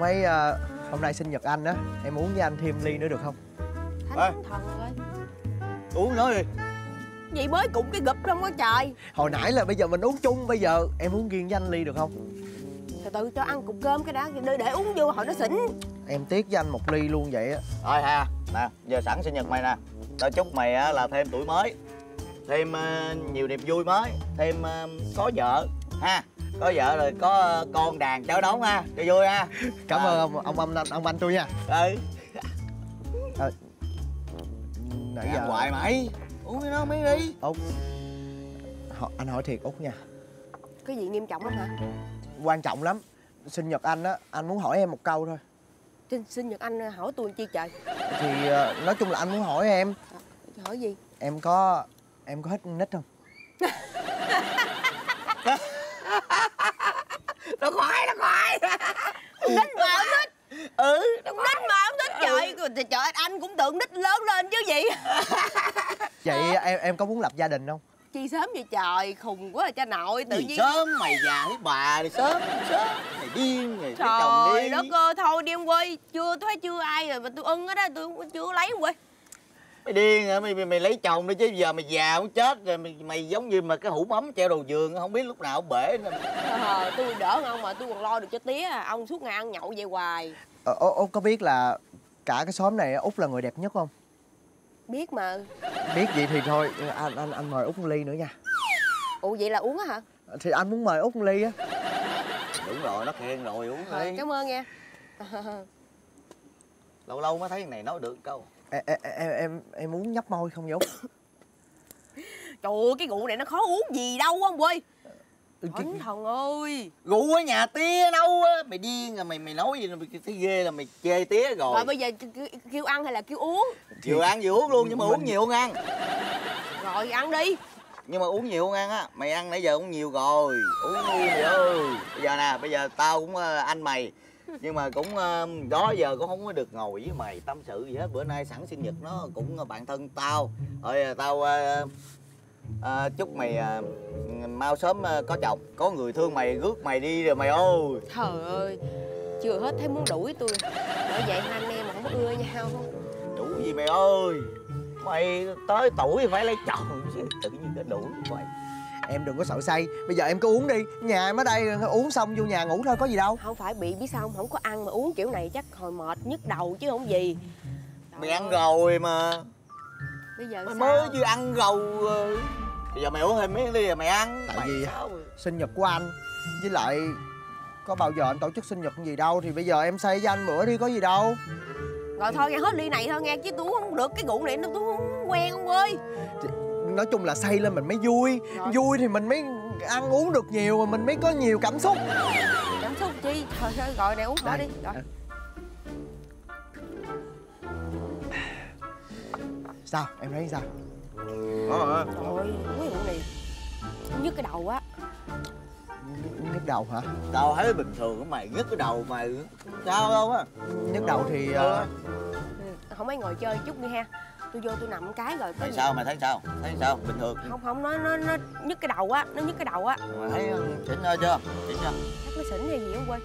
mấy uh, hôm nay sinh nhật anh á, em uống với anh thêm ly nữa được không? Thánh à. Thần ơi. Uống nữa đi. Vậy mới cũng cái gụp không có trời. Hồi nãy là bây giờ mình uống chung, bây giờ em uống riêng với anh ly được không? Từ từ cho ăn cục cơm cái đã, để, để uống vô hồi nó xỉn. Em tiếc với anh một ly luôn vậy á. Thôi ha, nè, giờ sẵn sinh nhật mày nè. Tao chúc mày á là thêm tuổi mới, thêm nhiều niềm vui mới, thêm có vợ ha, có vợ rồi có con đàn cháu đóng ha, cho vui ha. Cảm à. ơn ông ông ông anh, ông anh tôi nha. Ừ. À, nãy giờ hoài mày. Uống với nó mấy đi. Út, anh hỏi thiệt Út nha. Cái gì nghiêm trọng lắm hả? Quan trọng lắm. Sinh nhật anh á, anh muốn hỏi em một câu thôi. Trên sinh nhật anh hỏi tôi chi trời? Thì nói chung là anh muốn hỏi em. À, hỏi gì? Em có em có hết nít không? Nó khoái, nó khoái. Nít mà không thích. Ừ, nít mà không thích trời. Ừ. Trời anh cũng tưởng nít lớn lên chứ gì. Vậy em em có muốn lập gia đình không? Chi sớm vậy trời, khùng quá là cha nội tự nhiên. Sớm mày già với bà thì sớm, sớm mày điên rồi, cái chồng điên. Trời đất ơi, thôi đi ông quê, chưa thấy chưa ai rồi mà tôi ưng hết á, tôi chưa lấy ông quê. Mày điên hả, mày, mày mày lấy chồng đi chứ giờ mày già cũng chết rồi, mày, mày giống như mà cái hũ bấm treo đầu giường không biết lúc nào bể nữa. Ờ, tôi đỡ ông mà tôi còn lo được cho Tía, ông suốt ngày ăn nhậu vậy hoài. Ờ, Út có biết là cả cái xóm này Út là người đẹp nhất không? Biết mà. Biết vậy thì thôi anh anh anh mời Út một ly nữa nha. Ủa vậy là uống á hả? Thì anh muốn mời Út một ly á. Đúng rồi, nó khen rồi uống đi. Cảm ơn nha. Lâu lâu mới thấy thằng này nói được câu. Em em em em uống nhấp môi không vậy Út? Trời ơi, cái rượu này nó khó uống gì đâu ông ơi. Thánh thần ơi, rượu ở nhà Tía đâu á, mày điên rồi mày mày nói gì mày thấy ghê là mày chê Tía rồi. Rồi bây giờ kêu ăn hay là kêu uống? Vừa ăn vừa uống luôn nhưng mà uống nhiều không ăn. Rồi ăn đi. Nhưng mà uống nhiều không ăn á, mày ăn nãy giờ uống nhiều rồi, uống đi mày ơi. Bây giờ nè, bây giờ tao cũng anh mày, nhưng mà cũng đó giờ cũng không có được ngồi với mày tâm sự gì hết. Bữa nay sẵn sinh nhật nó cũng bạn thân tao, rồi tao. À, chúc mày à, mau sớm à, có chồng, có người thương mày, rước mày đi rồi mày ơi. Trời ơi, chưa hết thấy muốn đuổi tôi. Bởi vậy hai anh em mà không có ưa nhau không? Đủ gì mày ơi, mày tới tuổi phải lấy chồng chứ tự nhiên cái đuổi mày. Em đừng có sợ say, bây giờ em cứ uống đi. Nhà em ở đây uống xong vô nhà ngủ thôi có gì đâu. Không phải bị biết sao không, không có ăn mà uống kiểu này chắc hồi mệt nhức đầu chứ không gì. Trời mày ơi. Ăn rồi mà. Bây giờ mày sao? Mới chưa ăn gầu. Bây giờ mày uống thêm miếng đi rồi mày ăn. Tại mày vì sinh nhật của anh, với lại có bao giờ anh tổ chức sinh nhật gì đâu. Thì bây giờ em say với anh bữa đi có gì đâu. Rồi thôi nghe hết ly này thôi nghe, chứ tôi không được cái rượu này nó tôi không quen ông ơi. Nói chung là say lên mình mới vui rồi. Vui thì mình mới ăn uống được nhiều mà mình mới có nhiều cảm xúc. Cảm xúc chi? Trời ơi gọi nè uống hỏi đi rồi. Sao? Em thấy sao? Ờ, ôi, cái vụ này nhức cái đầu á. Nhức đầu hả? Tao thấy bình thường của mày, nhức cái đầu mày sao đâu á. Nhức đầu thì... Uh... Không ai ngồi chơi chút đi ha. Tôi vô tôi nằm cái rồi. Tại sao mày thấy sao? Thấy sao? Bình thường. Không không, nó nó nó nhức cái đầu á, nó nhức cái đầu á. Mày thấy xỉn ơi chưa? Xỉn chưa? Chắc nó xỉn hay gì không quên.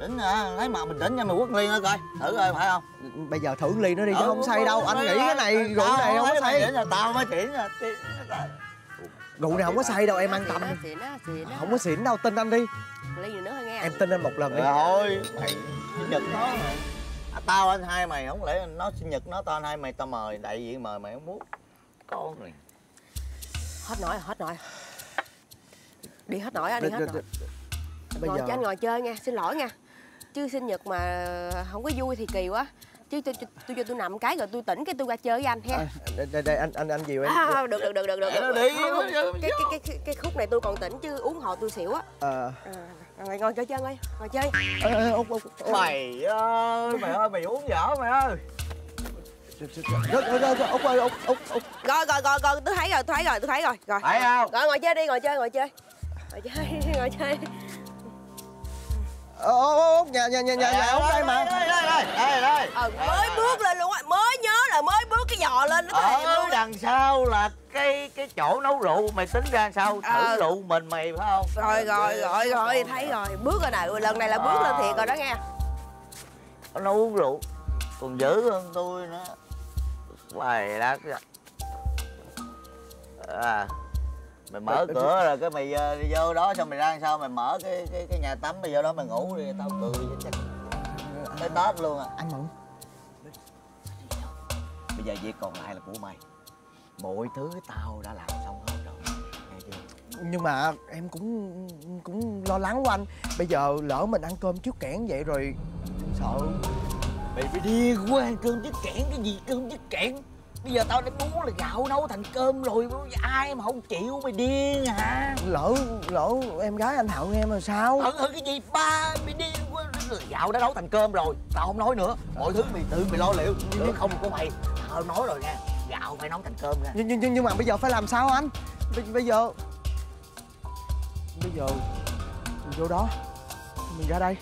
Xỉn hả? Lấy mặt bình tĩnh nha mày, quất ly nó coi. Thử coi phải không? Bây giờ thử ly nó đi chứ không say đâu. Anh nghĩ cái này rượu này không có say. Tao mới chỉ nha. Rượu này không có say đâu em an tâm. Không có xỉn đâu, tin anh đi. Ly nữa thôi nghe. Em tin anh một lần đi. Thôi, mày giật nó mày. À, tao anh hai mày, không lẽ nó sinh nhật nó tao anh hai mày tao mời đại diện mời mày không muốn. Con này hết nổi hết nổi đi hết nổi á đi hết nổi. Bây ngồi giờ... chơi ngồi chơi nha, xin lỗi nha, chứ sinh nhật mà không có vui thì kỳ quá chứ. Tôi tôi vô tôi nằm cái rồi tôi tỉnh cái tôi ra chơi với anh ha. À, đây đây anh anh anh dìu em. À, được được được được được, được. Đi, không, đi, cái, cái cái cái khúc này tôi còn tỉnh chứ uống hộ tôi xỉu á. À. À. Ngồi, ngồi chơi chơi ơi, ngồi chơi. Ê, ê, ô, ô, ô. Mày ơi, mày ơi, mày uống dở mày ơi. Rồi rồi rồi, ốc ơi, ốc ốc ốc. Rồi rồi rồi rồi, tôi thấy rồi, tôi thấy rồi, tôi thấy rồi. Rồi. Thấy không? Rồi ngồi chơi đi, ngồi chơi, ngồi chơi. Ngồi chơi, ngồi chơi. Ô ốc nhà nhà nhà nhà nhà ốc đây mà. Đây đây đây. Đây đây. Ờ mới bước lên luôn á, mới nhớ là mới bước cái giò lên nó thèm luôn. Ở đằng sau là cái cái chỗ nấu rượu, mày tính ra sao thử à, rượu mình mày phải không? Rồi rồi rồi rồi thấy rồi, bước rồi này, lần này là bước à, lên thiệt rồi đó nghe. Nó uống rượu còn dữ hơn tôi nữa. Mày đã à, mày mở cửa rồi cái mày đi vô đó xong mày ra sao mày mở cái cái cái nhà tắm mày vô đó mày ngủ đi tao cười chắc tới tết luôn à. Anh Mận, bây giờ việc còn lại là của mày. Mọi thứ tao đã làm xong hết rồi. Nghe chưa? Nhưng mà em cũng cũng lo lắng của anh. Bây giờ lỡ mình ăn cơm trước kẽn vậy rồi sợ. Mày phải đi quá, ăn cơm trước kẽn cái gì, cơm trước kẽn. Bây giờ tao đã muốn là gạo nấu thành cơm rồi, ai mà không chịu, mày điên hả? Lỡ lỡ em gái anh Hậu nghe mà sao? Ừ ừ cái gì ba mày điên quá, gạo đã nấu thành cơm rồi, tao không nói nữa. Mọi thứ mày tự mày lo liệu, nếu không có mày, tao nói rồi nha. Gạo phải nấu thành cơm ra. Nhưng nhưng nhưng mà bây giờ phải làm sao anh? Bây, bây giờ bây giờ mình vô đó, mình ra đây.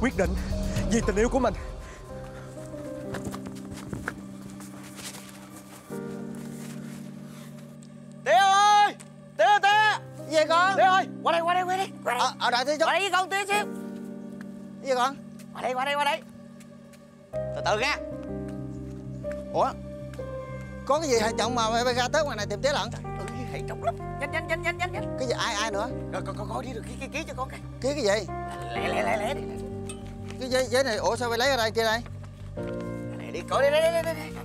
Quyết định vì tình yêu của mình. Tía ơi, Tía Tía. Gì vậy con? Tía ơi, qua đây qua đây qua đây. Qua đây. Ờ, ở đợi Tía chút. Qua đây với con Tía xíu. Gì vậy con? Qua đây qua đây qua đây. Từ từ nghe. Ủa? Có cái gì hai chồng mà phải ra tới ngoài này tìm Tía lận? Ừ, hay trọng lắm. Nhanh nhanh nhanh nhanh nhanh. Cái gì ai ai nữa? Rồi con con coi đi được ký ký ký cho con kìa. Ký cái gì? Lẹ lẹ lẹ lẹ đi. Cái giấy giấy này, ủa sao phải lấy ra đây kia đây? Cái này đi, coi đi đi đi đi.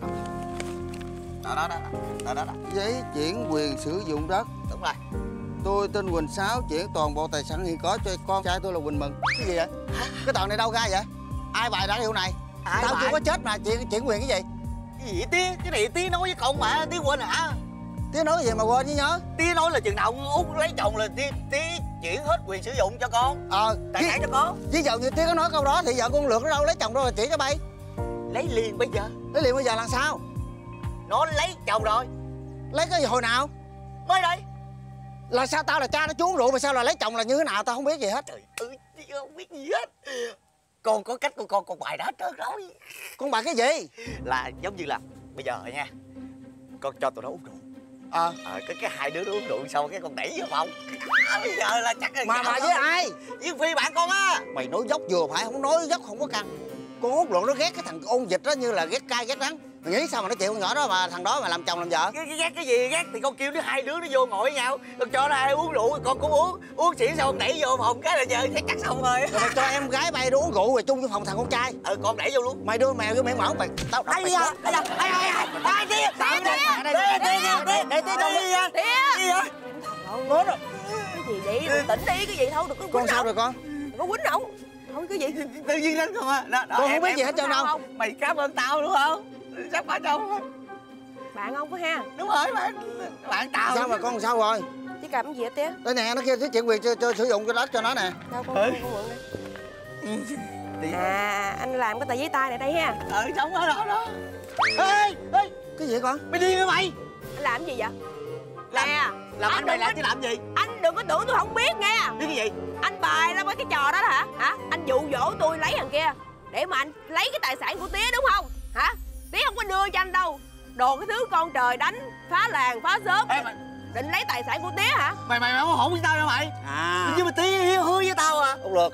Đó đó đó đó đó. Giấy chuyển quyền sử dụng đất. Đúng rồi. Tôi tên Quỳnh Sáu, chuyển toàn bộ tài sản hiện có cho con trai tôi là Quỳnh Mừng. Cái gì vậy? Cái tờ này đâu ra vậy? Ai bài đã hiệu này? Ai tao bài? Chưa có chết mà chuyển chuyển quyền cái gì? Cái gì Tía? Cái này Tía nói với con mà Tía quên hả? Tía nói cái gì mà quên với nhớ? Tía nói là chừng nào Út lấy chồng là Tía Tía chuyển hết quyền sử dụng cho con. Ờ tài sản cho con. Ví dụ như Tía có nói câu đó thì vợ con lượt nó đâu lấy chồng đâu là chuyển cho bay. Lấy liền bây giờ. Lấy liền bây giờ là sao? Nó lấy chồng rồi. Lấy cái gì hồi nào? Mới đây. Là sao tao là cha nó chú rượu mà sao là lấy chồng là như thế nào tao không biết gì hết. Trời ơi, không biết gì hết. Con có cách của con, con bài đã hết trơn rồi. Con bài cái gì? Là giống như là bây giờ nha, con cho tụi nó uống rượu. Ờ à. À, cái cái hai đứa nó uống rượu xong cái con đẩy vô phòng. À, bây giờ là chắc là mà mà với ai? Với Phi bạn con á. Mày nói dốc vừa phải, không nói dốc không có căn. Con hút rượu nó ghét cái thằng ôn dịch đó như là ghét cay ghét đắng. Mày nghĩ sao mà nó chịu con nhỏ đó mà thằng đó mà làm chồng làm vợ? Cái, cái ghét cái gì ghét thì con kêu đứa hai đứa nó vô ngồi với nhau. Con cho nó ai uống rượu con cũng uống. Uống xỉn xong đẩy vô phòng cái là giờ thấy chắc xong rồi. Rồi mày cho em gái bay uống rượu rồi chung với phòng thằng con trai. Ừ con đẩy vô luôn. Mày đưa mèo vô mày mỏng mày. Tao đập mày. Đây nè. Ai ai ai. Ai đi. Tao đây. Đây đây đây. Để tí tao đi ra. Đi rồi. Không nói rồi. Cái gì vậy? Tỉnh đi cái gì thôi được. Con sao rồi con? Có quýnh không? Không cái gì tự nhiên lên không à. Con không biết gì hết trơn đâu. Mày cảm ơn tao đúng không? Sắp phải đâu bạn không có ha? Đúng rồi bạn bạn tao sao mà con làm sao rồi chứ cầm gì vậy Tía? Đây nè nó kêu cái chuyện quyền cho, cho sử dụng cái đất cho nó nè. Đâu con, ừ. Con, con, con, con, con. tí. À, anh làm cái tờ giấy tay này đây ha. Ừ, trong đó đó đó. Ê, ê, cái gì vậy con? Mày điên hả mày? Anh làm cái gì vậy? Làm, nè, làm anh, anh mày làm chứ làm gì? Anh đừng có tưởng tôi không biết nghe. Biết cái gì? Anh bài ra mấy cái trò đó hả? Hả? Anh dụ dỗ tôi lấy thằng kia để mà anh lấy cái tài sản của tía đúng không? Hả? Tía không có đưa cho anh đâu. Đồ cái thứ con trời đánh, phá làng, phá xóm. Ê, mày... định lấy tài sản của tía hả? Mày mày mày không hổn với tao đâu mày. À. Nhưng mà tía hứa với tao à. Không được.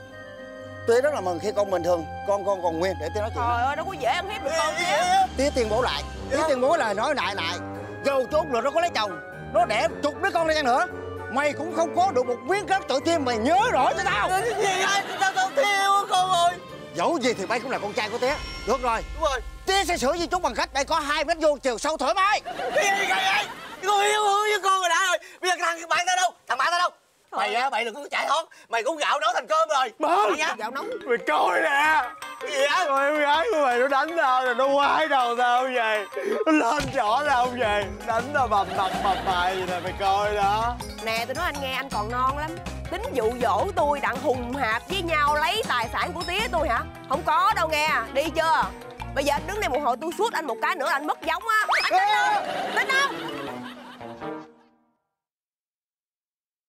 Tía rất là mừng khi con bình thường, con con còn nguyên để tía nói chuyện. Trời ơi, đâu có dễ ăn hiếp được con tía. Tía tiền bổ lại, tía tiền bổ lại nói lại lại. Dâu chốt rồi nó có lấy chồng, nó đẻ chục đứa con ra nữa. Mày cũng không có được một miếng cát tự tim, mày nhớ rõ cho tao. Cái gì vậy? Tao tao thiêu con ơi. Dẫu gì thì bay cũng là con trai của tía. Được rồi. Đúng rồi. Tía sẽ sửa di chúc bằng cách đây có hai mét vuông chiều sâu thoải mái. Cái gì vậy? Con hiếu hứa với con rồi đã rồi. Bây giờ thằng bạn tao đâu? Thằng bạn tao đâu? Mày á, mày đừng có chạy thoát. Mày cũng gạo nấu thành cơm rồi. Mày á, gạo nấu. Mày coi nè. Cái gì á? Mày con gái của mày nó đánh tao rồi nó quái đầu tao không vậy? Nó lên chỗ tao không vậy? Đánh tao bầm bầm bầm bài gì nè, mày coi đó. Nè, tôi nói anh nghe, anh còn non lắm. Tính dụ dỗ tôi đặng hùng hạp với nhau lấy tài sản của tía tôi hả? Không có đâu nghe, đi chưa? Bây giờ anh đứng đây một hồi tôi suốt anh một cái nữa là anh mất giống á.